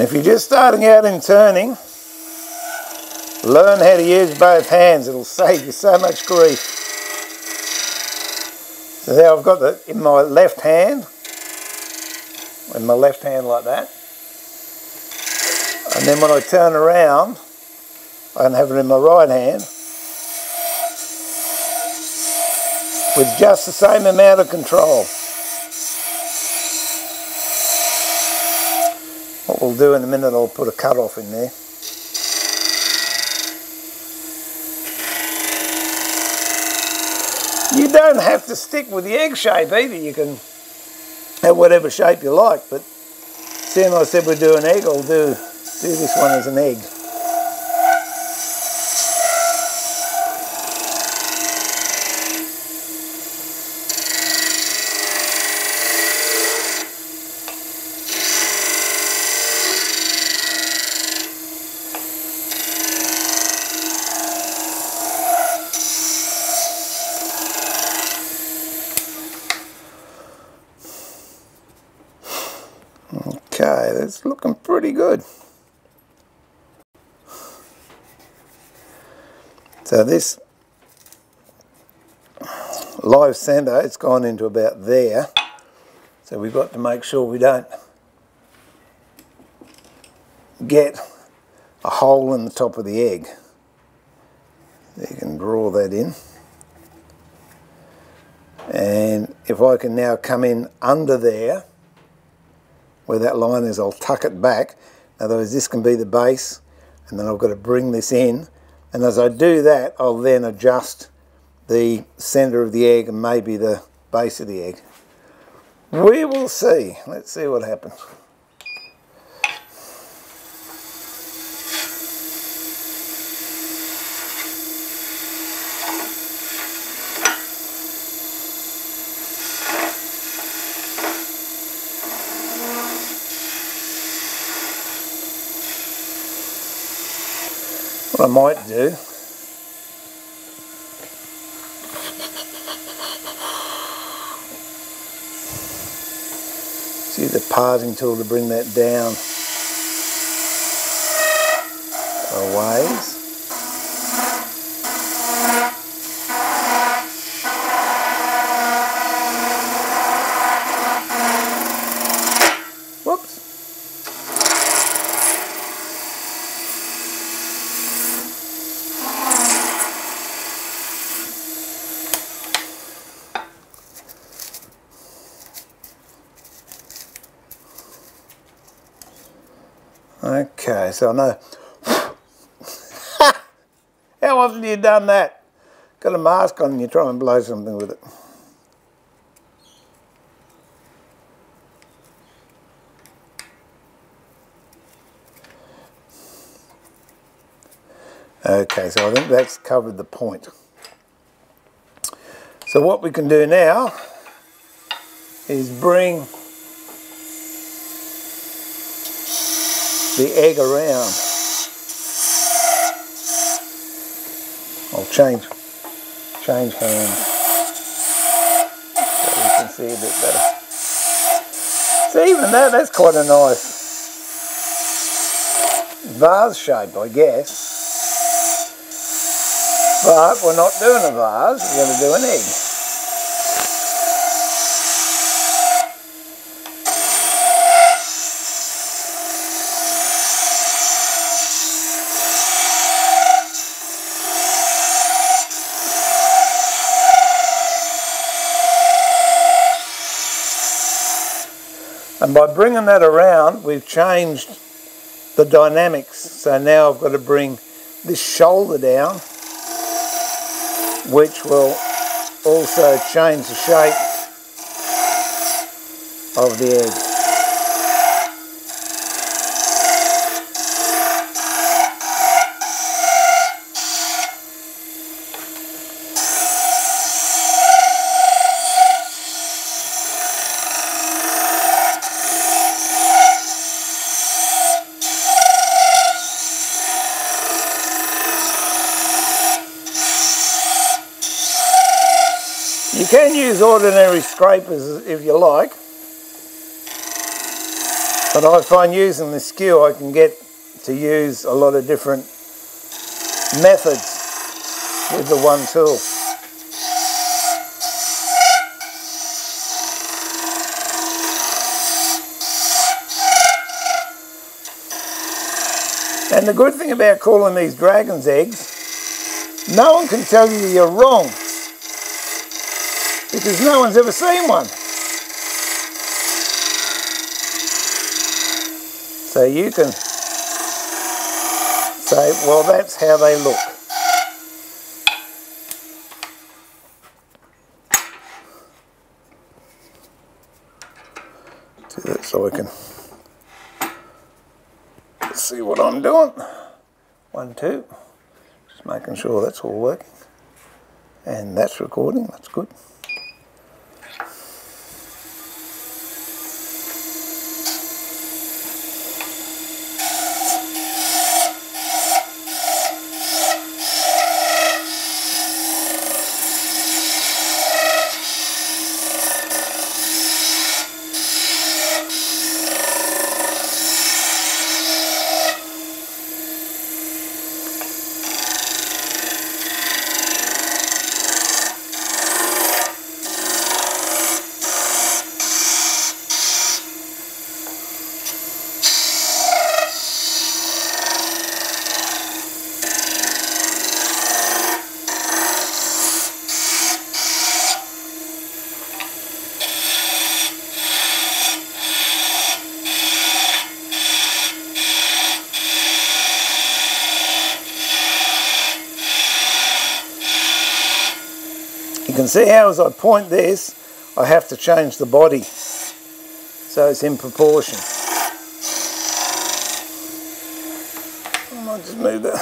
If you're just starting out in turning, learn how to use both hands. It'll save you so much grief. So now I've got that in my left hand, in my left hand like that. And then when I turn around, I can have it in my right hand with just the same amount of control. What we'll do in a minute, I'll put a cut off in there. You don't have to stick with the egg shape either. You can have whatever shape you like, but seeing I said we'd do an egg, I'll do, do this one as an egg. It's looking pretty good. So this live centre, it's gone into about there. So we've got to make sure we don't get a hole in the top of the egg. You can draw that in. And if I can now come in under there, where that line is, I'll tuck it back. Otherwise, this can be the base, and then I've got to bring this in. And as I do that, I'll then adjust the centre of the egg and maybe the base of the egg. We will see. Let's see what happens. I might do is use the parsing tool to bring that down away. clockwise. Okay, so no. How often have you done that? Got a mask on and you try and blow something with it. Okay, so I think that's covered the point. So what we can do now is bring the egg around. I'll change, change hands so you can see a bit better. See, even that, that's quite a nice vase shape, I guess. But we're not doing a vase, we're going to do an egg. And by bringing that around, we've changed the dynamics. So now I've got to bring this shoulder down, which will also change the shape of the egg. You can use ordinary scrapers if you like, but I find using the skew I can get to use a lot of different methods with the one tool. And the good thing about calling these dragon's eggs, no one can tell you you're wrong. Because no one's ever seen one. So you can say, well, that's how they look. Do that so I can see what I'm doing. One, two. Just making sure that's all working. And that's recording, that's good. See how as I point this, I have to change the body so it's in proportion. I might just move the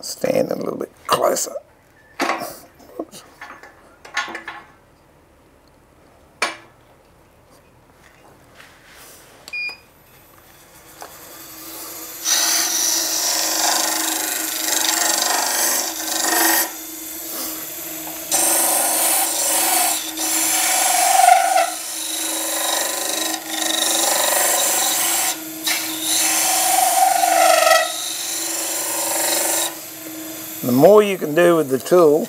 stand a little bit closer. Oops. can do with the tool.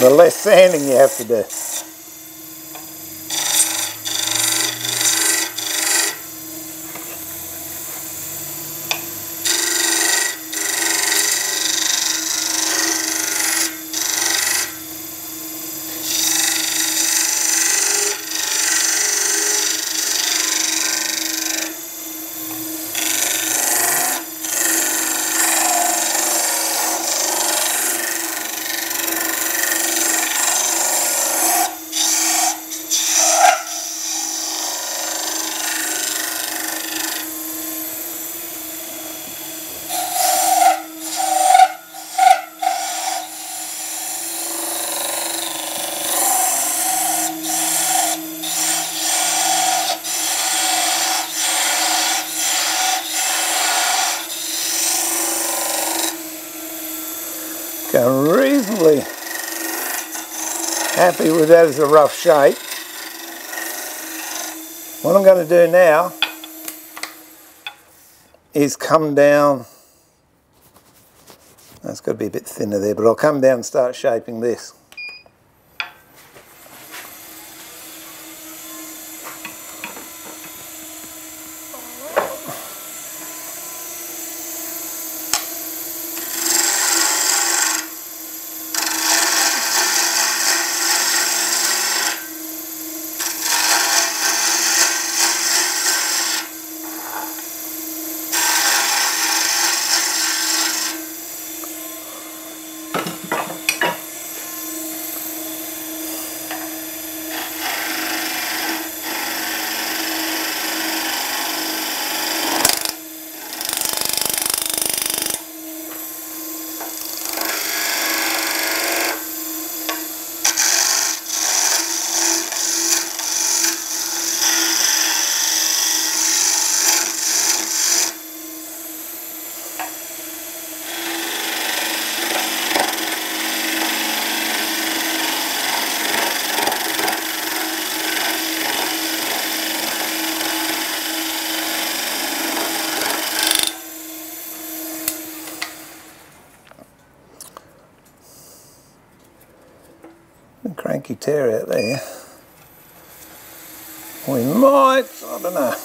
The less sanding you have to do. I'm reasonably happy with that as a rough shape. What I'm going to do now is come down. That's got to be a bit thinner there, but I'll come down and start shaping this. Cranky tear out there. We might, I don't know.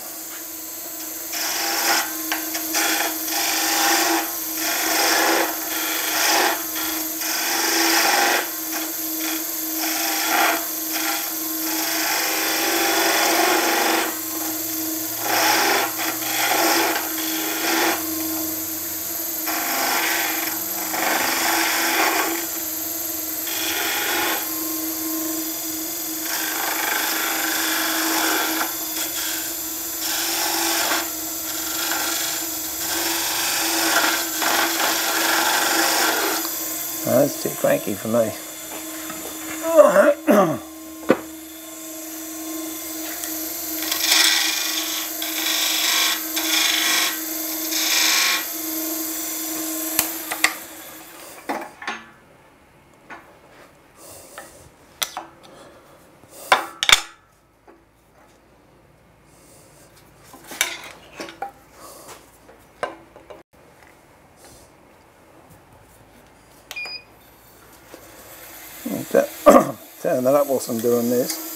That's too cranky for me. Alright. Turn that up whilst I'm doing this.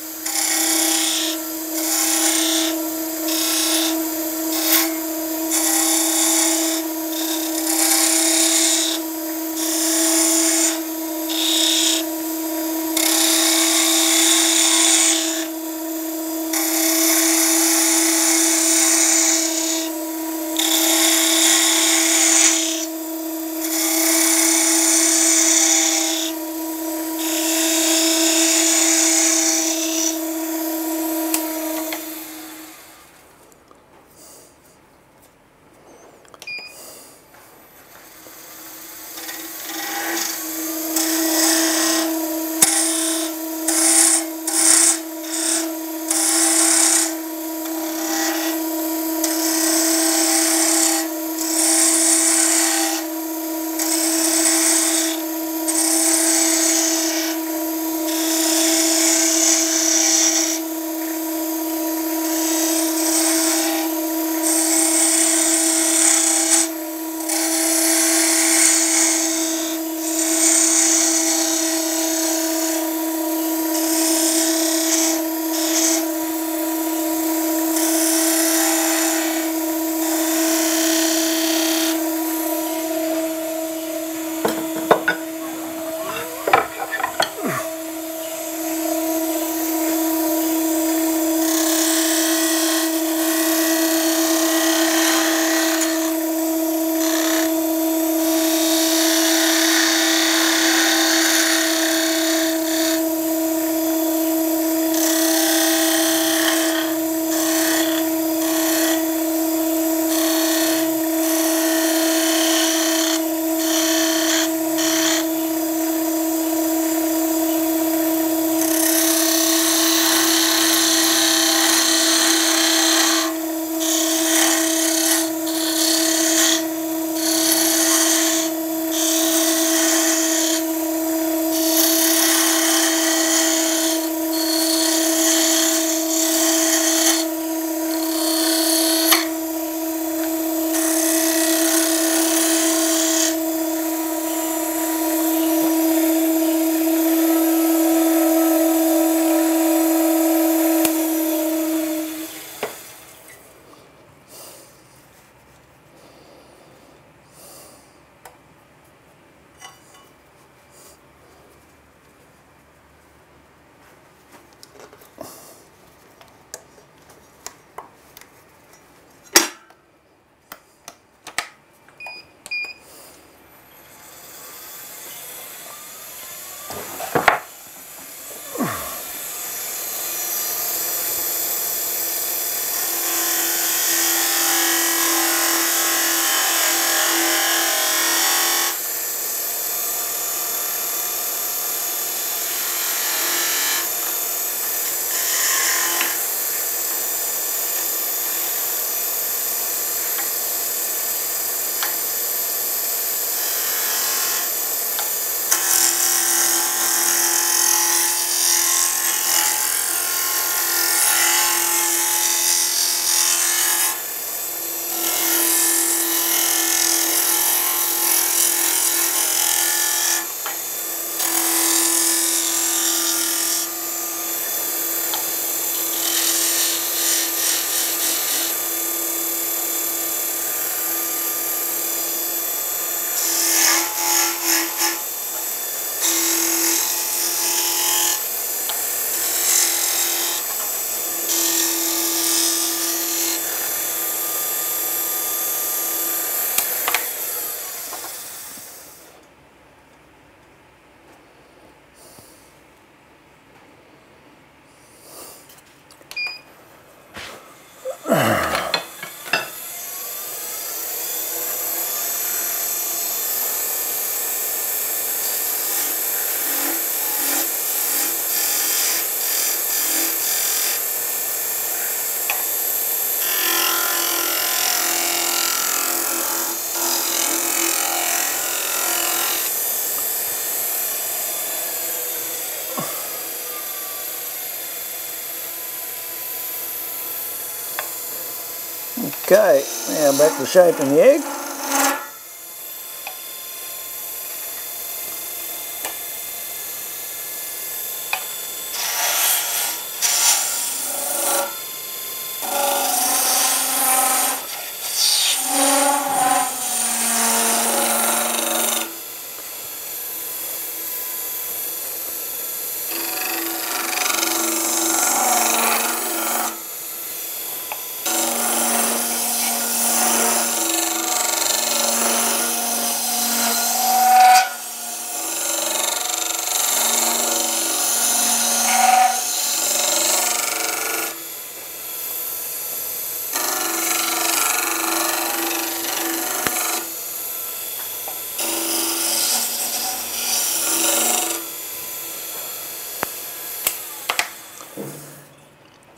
Okay, now back to shaping the egg.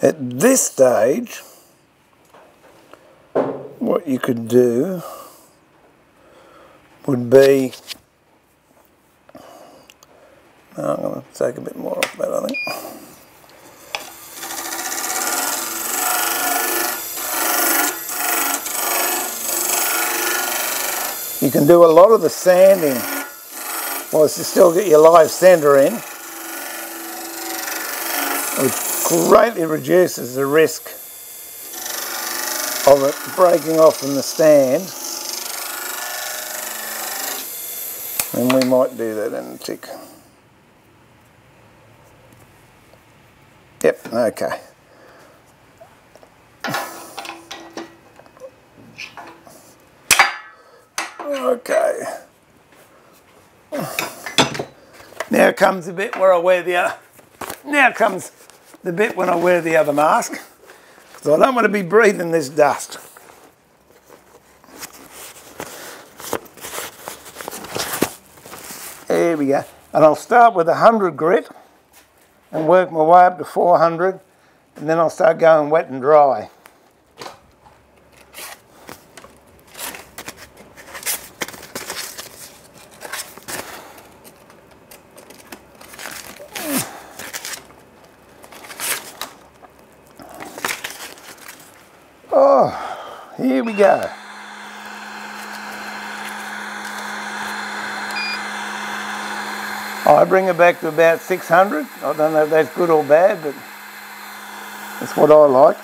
At this stage, what you could do would be, no, I'm going to take a bit more off that, I think. You can do a lot of the sanding whilst you still get your live sander in, which greatly reduces the risk of it breaking off from the stand, and we might do that in a tick. Yep, okay. Okay. Now comes the bit where I wear the other. Now comes the bit when I wear the other mask, because I don't want to be breathing this dust. There we go. And I'll start with one hundred grit and work my way up to four hundred, and then I'll start going wet and dry. Here we go. I bring it back to about six hundred. I don't know if that's good or bad, but that's what I like.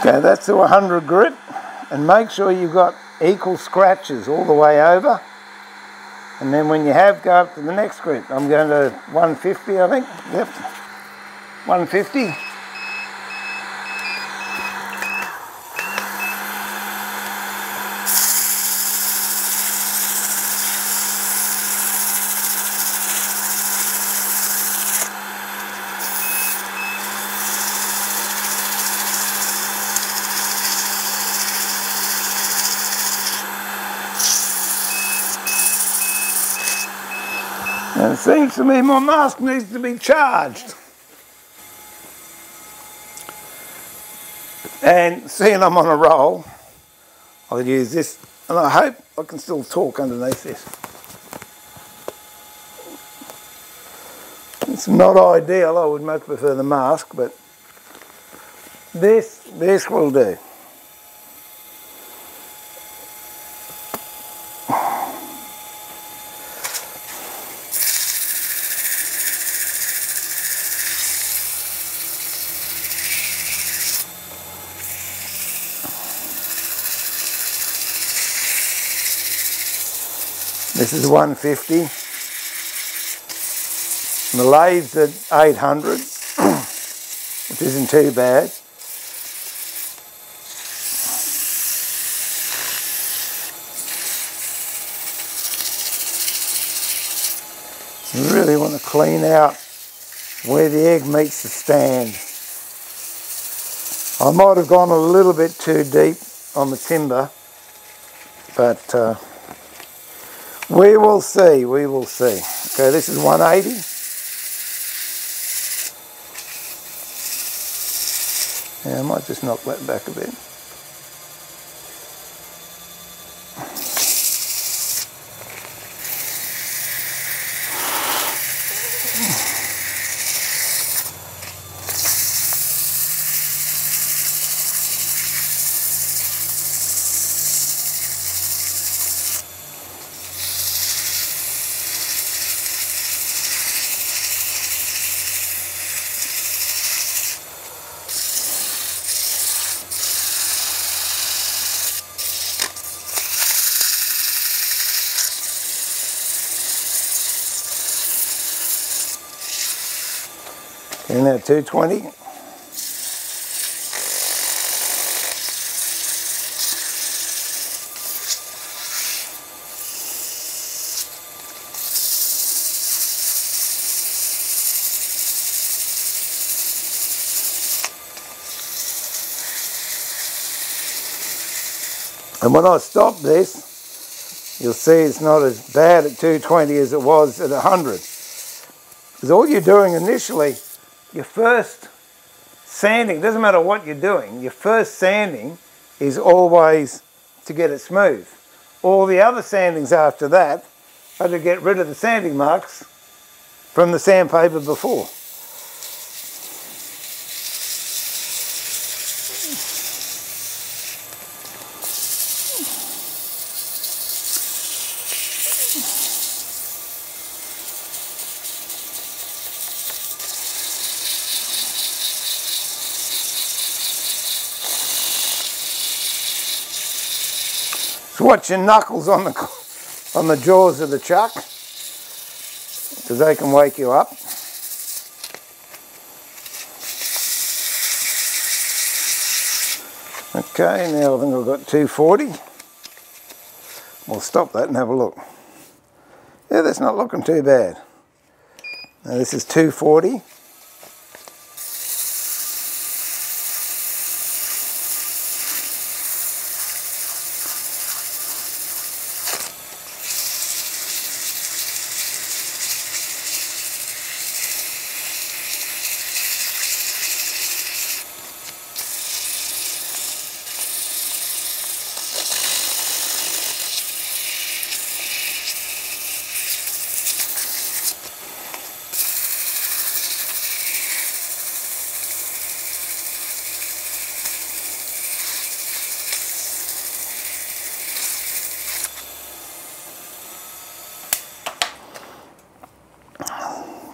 Okay, that's the one hundred grit, and make sure you've got equal scratches all the way over, and then when you have, go up to the next grit. I'm going to one fifty, I think. Yep, one fifty. And it seems to me my mask needs to be charged. And seeing I'm on a roll, I'll use this, and I hope I can still talk underneath this. It's not ideal, I would much prefer the mask, but this, this will do. This is one fifty. The lathe's at eight hundred, which isn't too bad. You really want to clean out where the egg meets the stand. I might have gone a little bit too deep on the timber, but uh, we will see, we will see. Okay, this is one eighty. Yeah, I might just knock that back a bit. In there, two twenty. And when I stop this, you'll see it's not as bad at two twenty as it was at one hundred. Because all you're doing initially, your first sanding, doesn't matter what you're doing, your first sanding is always to get it smooth. All the other sandings after that are to get rid of the sanding marks from the sandpaper before. Watch your knuckles on the on the jaws of the chuck, because they can wake you up. Okay, now I think I've got two forty. We'll stop that and have a look. Yeah, that's not looking too bad. Now this is two forty.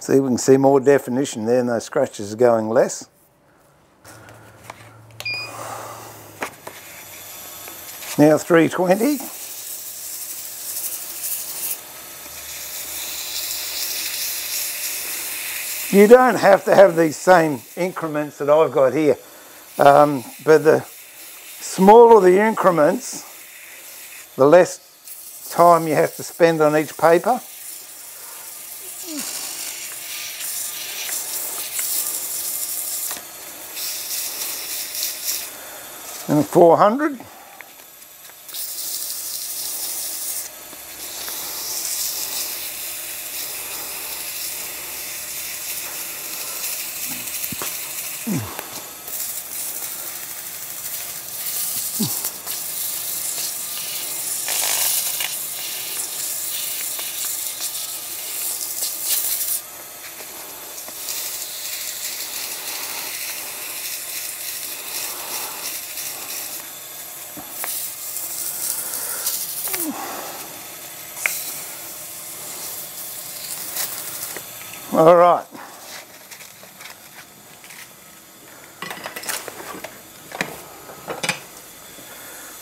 See, we can see more definition there and those scratches are going less. Now three twenty. You don't have to have these same increments that I've got here, um, but the smaller the increments, the less time you have to spend on each paper. And four hundred. All right.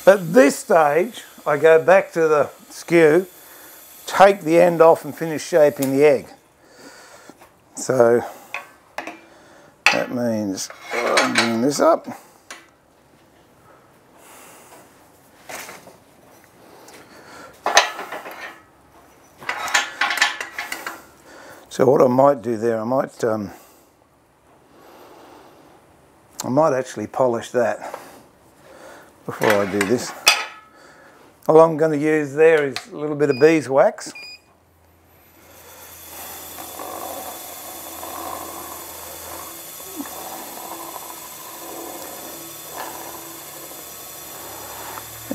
At this stage, I go back to the skew, take the end off and finish shaping the egg. So that means I'm bringing this up. So what I might do there, I might, um, I might actually polish that before I do this. All I'm going to use there is a little bit of beeswax.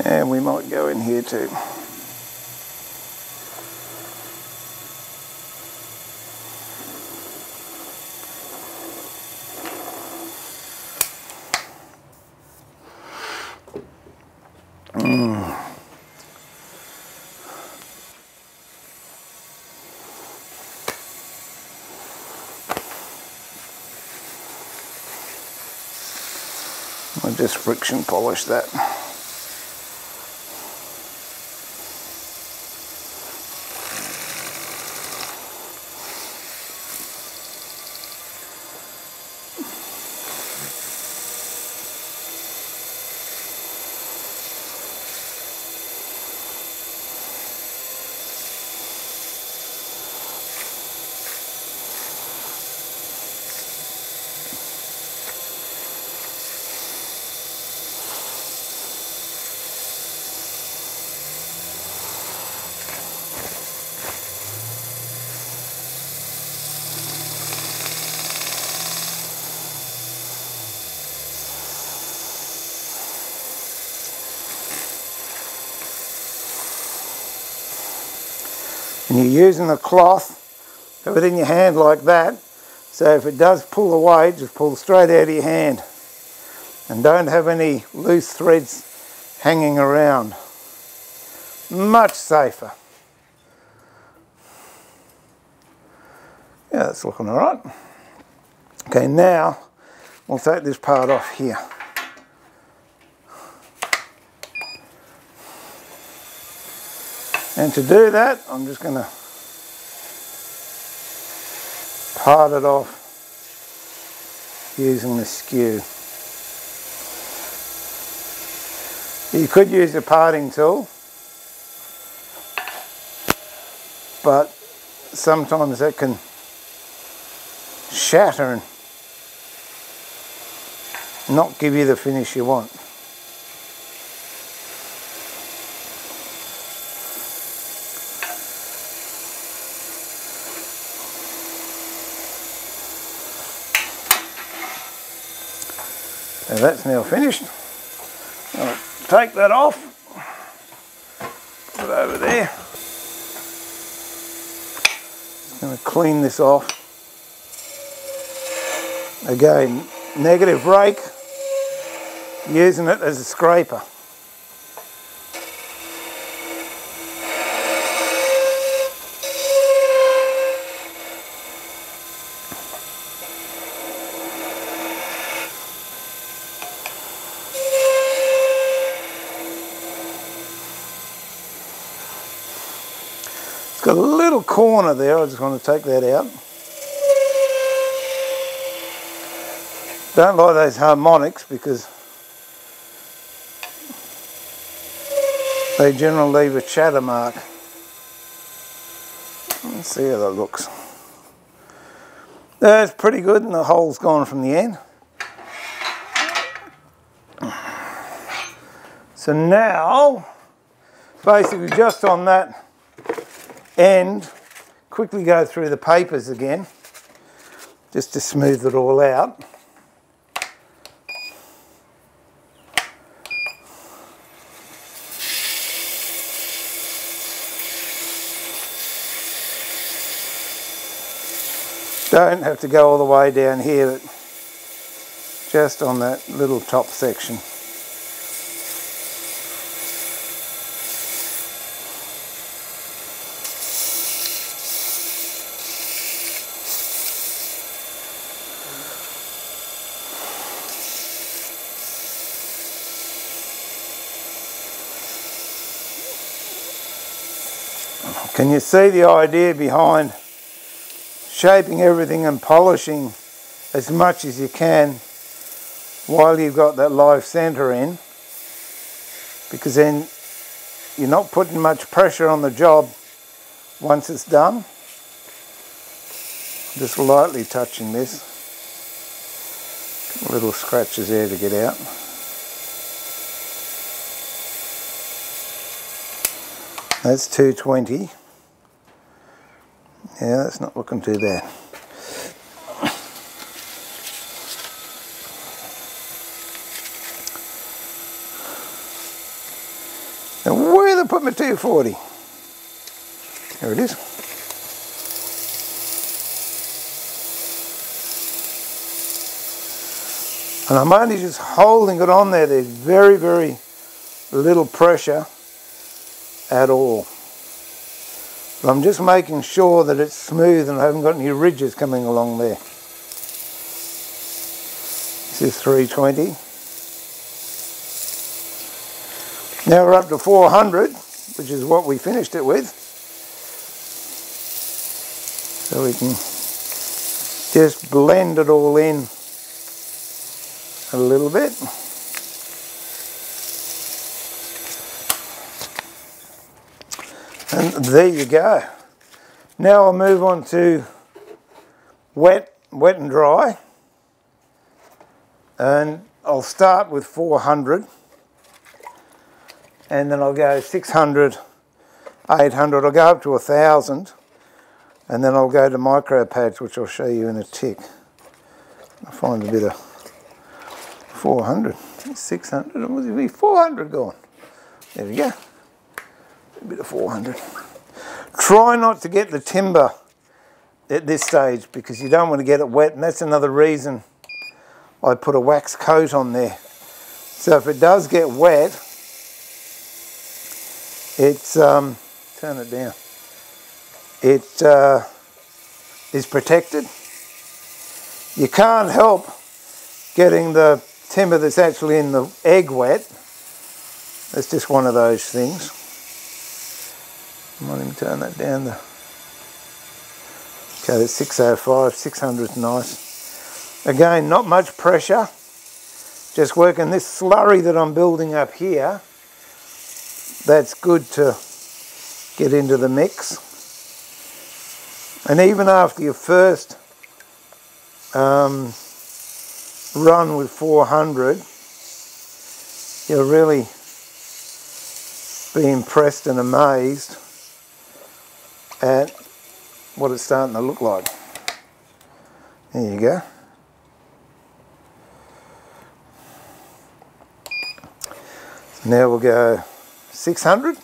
And we might go in here too. Mm. I'll just friction polish that. And you're using a cloth, have it in your hand like that, so if it does pull away, just pull straight out of your hand. And don't have any loose threads hanging around. Much safer. Yeah, that's looking all right. Okay, now we'll take this part off here. And to do that, I'm just going to part it off using the skew. You could use a parting tool, but sometimes that can shatter and not give you the finish you want. Now that's now finished. I'll take that off, put it over there. Just going to clean this off. Again, negative rake, using it as a scraper. Got a little corner there, I just want to take that out. Don't like those harmonics because they generally leave a chatter mark. Let's see how that looks. That's pretty good, and the hole's gone from the end. So now, basically just on that, and quickly go through the papers again, just to smooth it all out. Don't have to go all the way down here, but just on that little top section. Can you see the idea behind shaping everything and polishing as much as you can while you've got that live centre in? Because then you're not putting much pressure on the job once it's done. Just lightly touching this. Little scratches there to get out. That's two twenty. Yeah, that's not looking too bad. Now where did I put my two forty? There it is. And I'm only just holding it on there. There's very, very little pressure at all. But I'm just making sure that it's smooth and I haven't got any ridges coming along there. This is three twenty. Now we're up to four hundred, which is what we finished it with. So we can just blend it all in a little bit. And there you go. Now I'll move on to wet, wet and dry. And I'll start with four hundred. And then I'll go six hundred, eight hundred, I'll go up to one thousand, and then I'll go to MicroPads, which I'll show you in a tick. I'll find a bit of four hundred, six hundred, what did it be? four hundred gone. There we go. A bit of four hundred. Try not to get the timber at this stage because you don't want to get it wet, and that's another reason I put a wax coat on there. So if it does get wet, it's, um, turn it down, it uh, is protected. You can't help getting the timber that's actually in the egg wet. That's just one of those things. I might even turn that down there. Okay, that's six oh five, six hundred's nice. Again, not much pressure. Just working this slurry that I'm building up here. That's good to get into the mix. And even after your first um, run with four hundred, you'll really be impressed and amazed at what it's starting to look like. There you go. So now we'll go six hundred.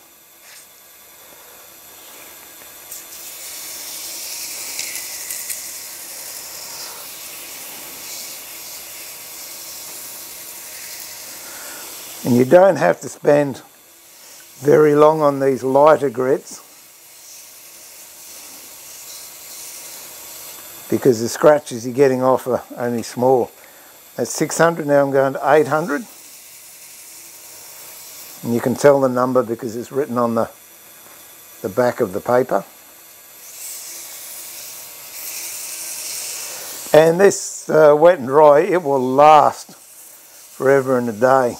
And you don't have to spend very long on these lighter grits because the scratches you're getting off are only small. That's six hundred, now I'm going to eight hundred. And you can tell the number because it's written on the, the back of the paper. And this uh, wet and dry, it will last forever and a day.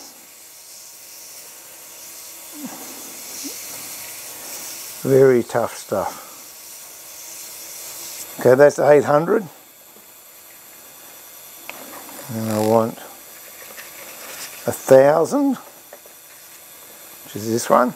Very tough stuff. Okay, that's eight hundred. And I want one thousand. Is this one?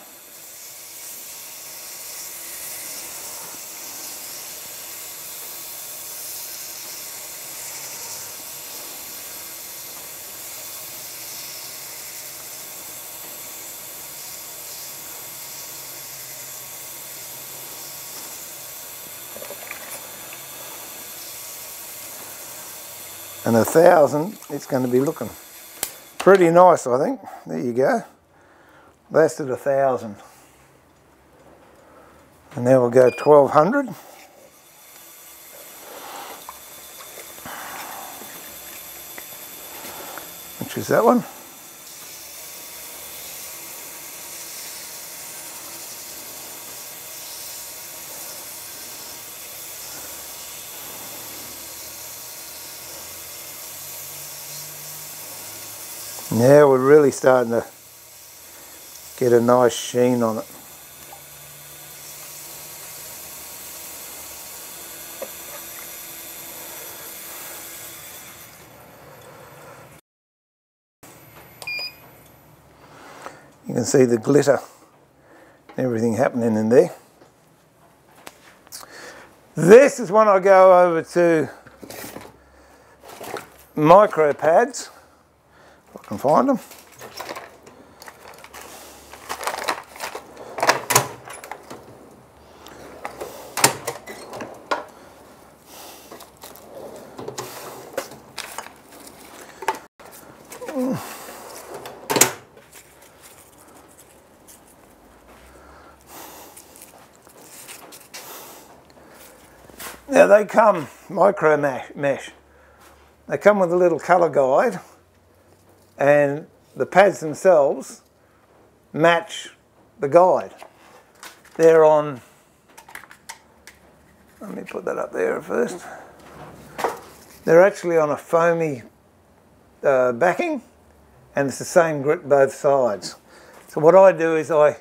And a thousand, it's going to be looking pretty nice, I think. There you go. That's at a thousand. And now we'll go twelve hundred. Which is that one. Now we're really starting to get a nice sheen on it. You can see the glitter and everything happening in there. This is when I go over to MicroPads, if I can find them. Now they come, micro mesh, they come with a little colour guide, and the pads themselves match the guide. They're on, let me put that up there first, they're actually on a foamy uh, backing, and it's the same grip both sides. So what I do is I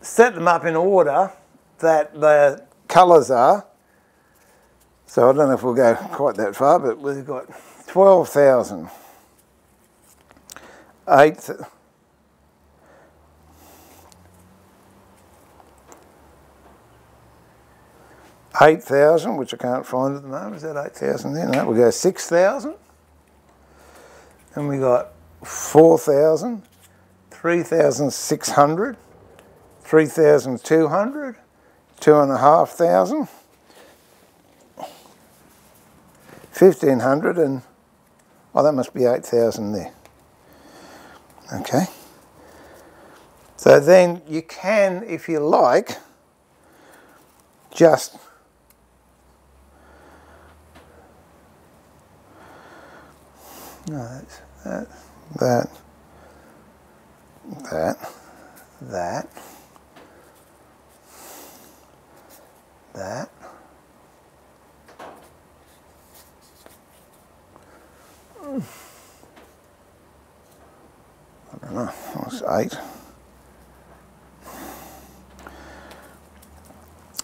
set them up in order that they're colours are, so I don't know if we'll go quite that far, but we've got twelve thousand, eight, eight thousand, which I can't find at the moment. Is that eight thousand there? No, we'll go six thousand, and we got four thousand, three thousand six hundred, three thousand two hundred, two and a half thousand, fifteen hundred, and oh, that must be eight thousand there. Okay. So then you can, if you like, just no, that's that, that, that, that. that mm. I don't know, that was eight.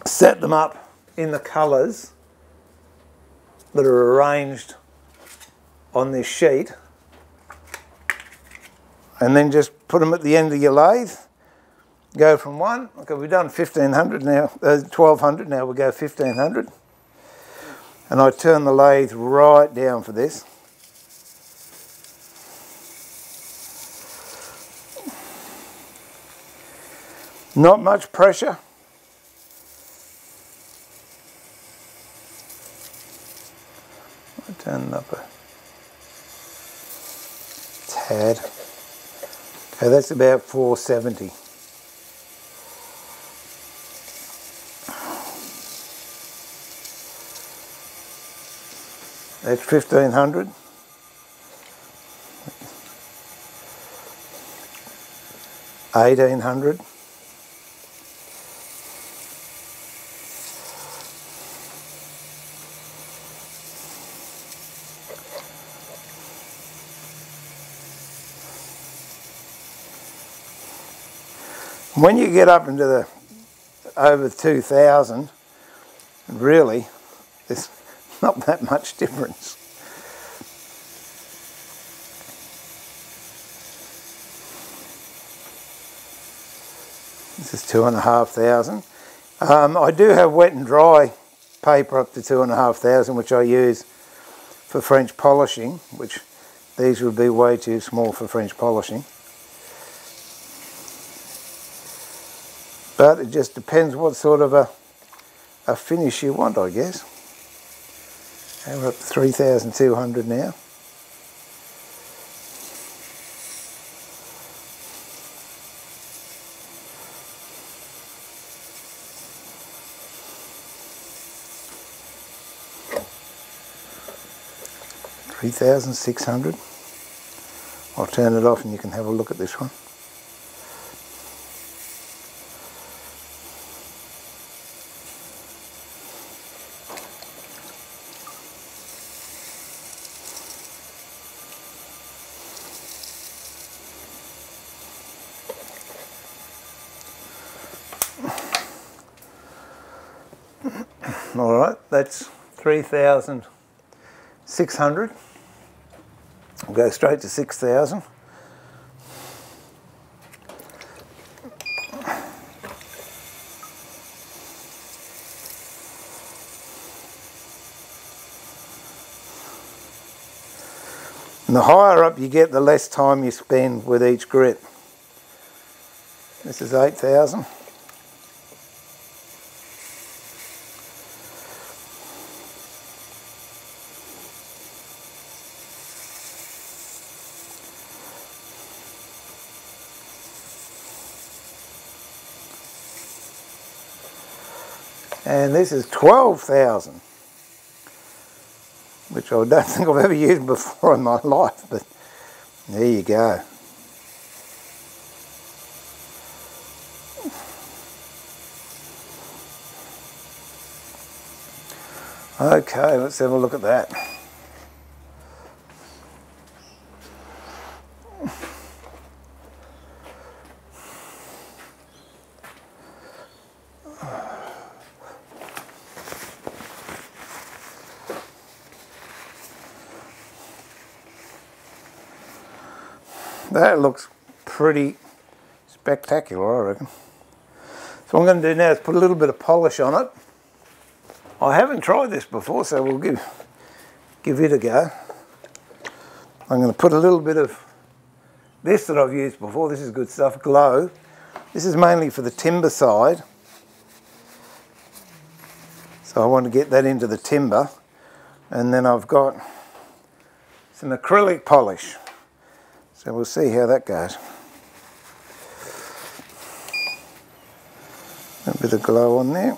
Set them up in the colours that are arranged on this sheet, and then just put them at the end of your lathe. Go from one, okay, we've done fifteen hundred now, uh, twelve hundred, now we'll go fifteen hundred. And I turn the lathe right down for this. Not much pressure. I turn up a tad. Okay, that's about four seventy. That's fifteen hundred. eighteen hundred. When you get up into the over two thousand, really, this not that much difference. This is two and a half thousand. Um, I do have wet and dry paper up to two and a half thousand, which I use for French polishing, which these would be way too small for French polishing. But it just depends what sort of a, a finish you want, I guess. And we're up to three thousand two hundred now. three thousand six hundred. I'll turn it off and you can have a look at this one. All right, that's three thousand six hundred. We'll go straight to six thousand. And the higher up you get, the less time you spend with each grip. This is eight thousand. And this is twelve thousand, which I don't think I've ever used before in my life, but there you go. Okay, let's have a look at that. That looks pretty spectacular, I reckon. So what I'm going to do now is put a little bit of polish on it. I haven't tried this before, so we'll give, give it a go. I'm going to put a little bit of this that I've used before. This is good stuff, Glow. This is mainly for the timber side. So I want to get that into the timber. And then I've got some acrylic polish. So we'll see how that goes. A bit of glow on there.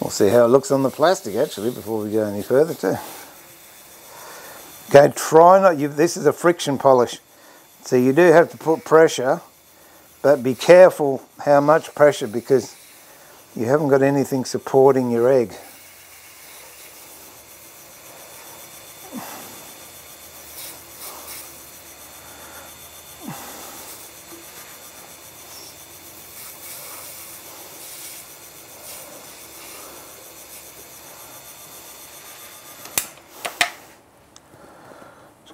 We'll see how it looks on the plastic actually before we go any further too. Okay, try not, you, this is a friction polish, so you do have to put pressure, but be careful how much pressure because you haven't got anything supporting your egg.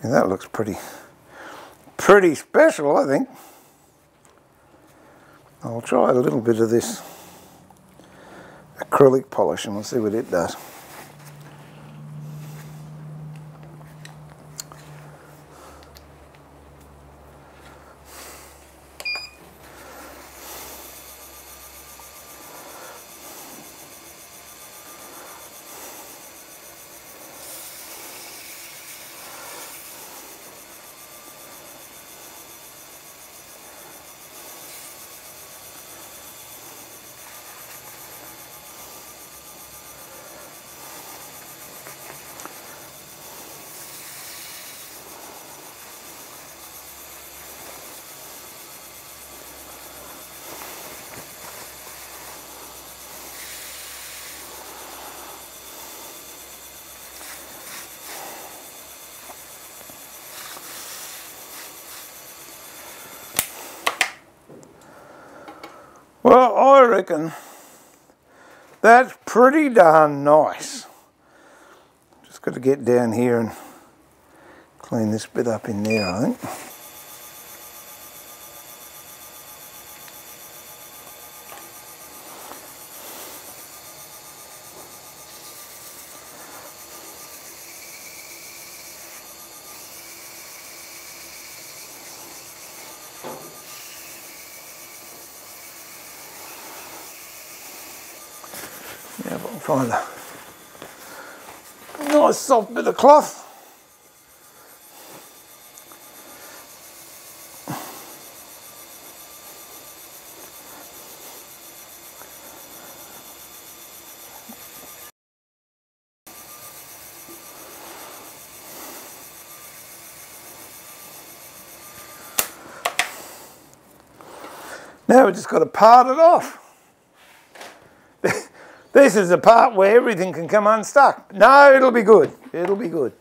That looks pretty, pretty special, I think. I'll try a little bit of this acrylic polish and we'll see what it does. Well, I reckon that's pretty darn nice. Just got to get down here and clean this bit up in there, I think. Find a nice soft bit of cloth. Now we've just got to part it off. This is the part where everything can come unstuck. No, it'll be good. It'll be good.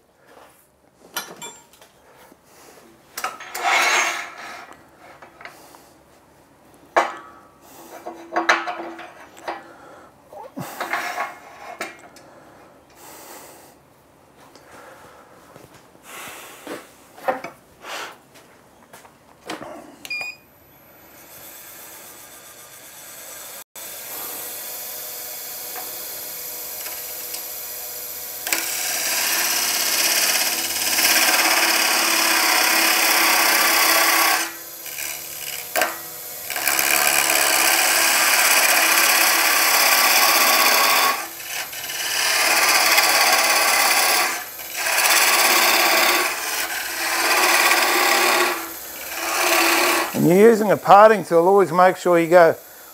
When you're using a parting tool, always make sure you go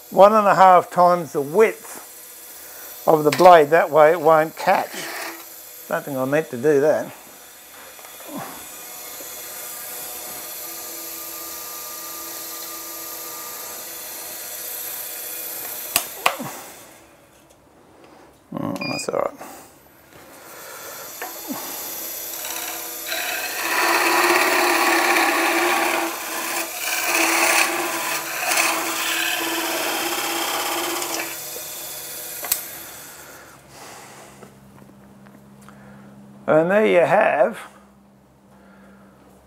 one and a half times the width of the blade, that way it won't catch. Don't think I meant to do that. Mm, that's all right. And there you have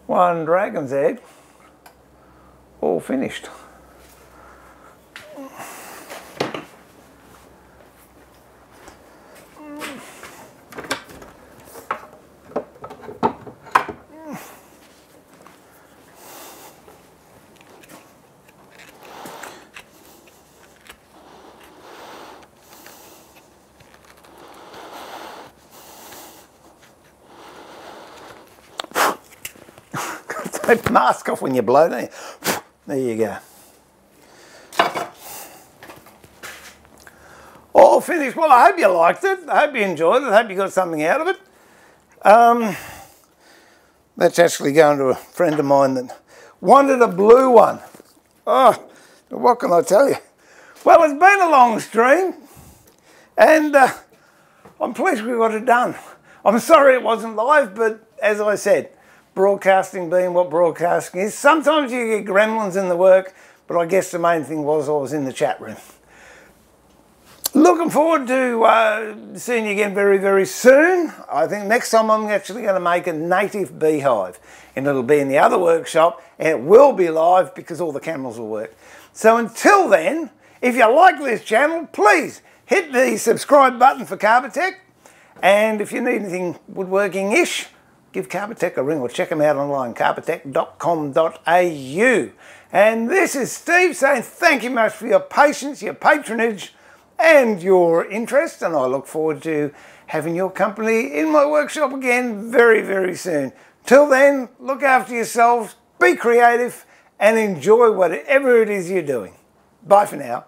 one dragon's egg all finished. Take the mask off when you blow, don't you? There you go. All finished. Well, I hope you liked it. I hope you enjoyed it. I hope you got something out of it. Um, that's actually going to a friend of mine that wanted a blue one. Oh, what can I tell you? Well, it's been a long stream, and uh, I'm pleased we got it done. I'm sorry it wasn't live, but as I said, broadcasting being what broadcasting is. Sometimes you get gremlins in the work, but I guess the main thing was I was in the chat room. Looking forward to uh, seeing you again very, very soon. I think next time I'm actually going to make a native beehive, and it'll be in the other workshop, and it will be live because all the cameras will work. So until then, if you like this channel, please hit the subscribe button for Carbatec, and if you need anything woodworking-ish, give Carbatec a ring or check them out online, carbatec dot com dot A U. And this is Steve saying thank you much for your patience, your patronage, and your interest. And I look forward to having your company in my workshop again very, very soon. Till then, look after yourselves, be creative, and enjoy whatever it is you're doing. Bye for now.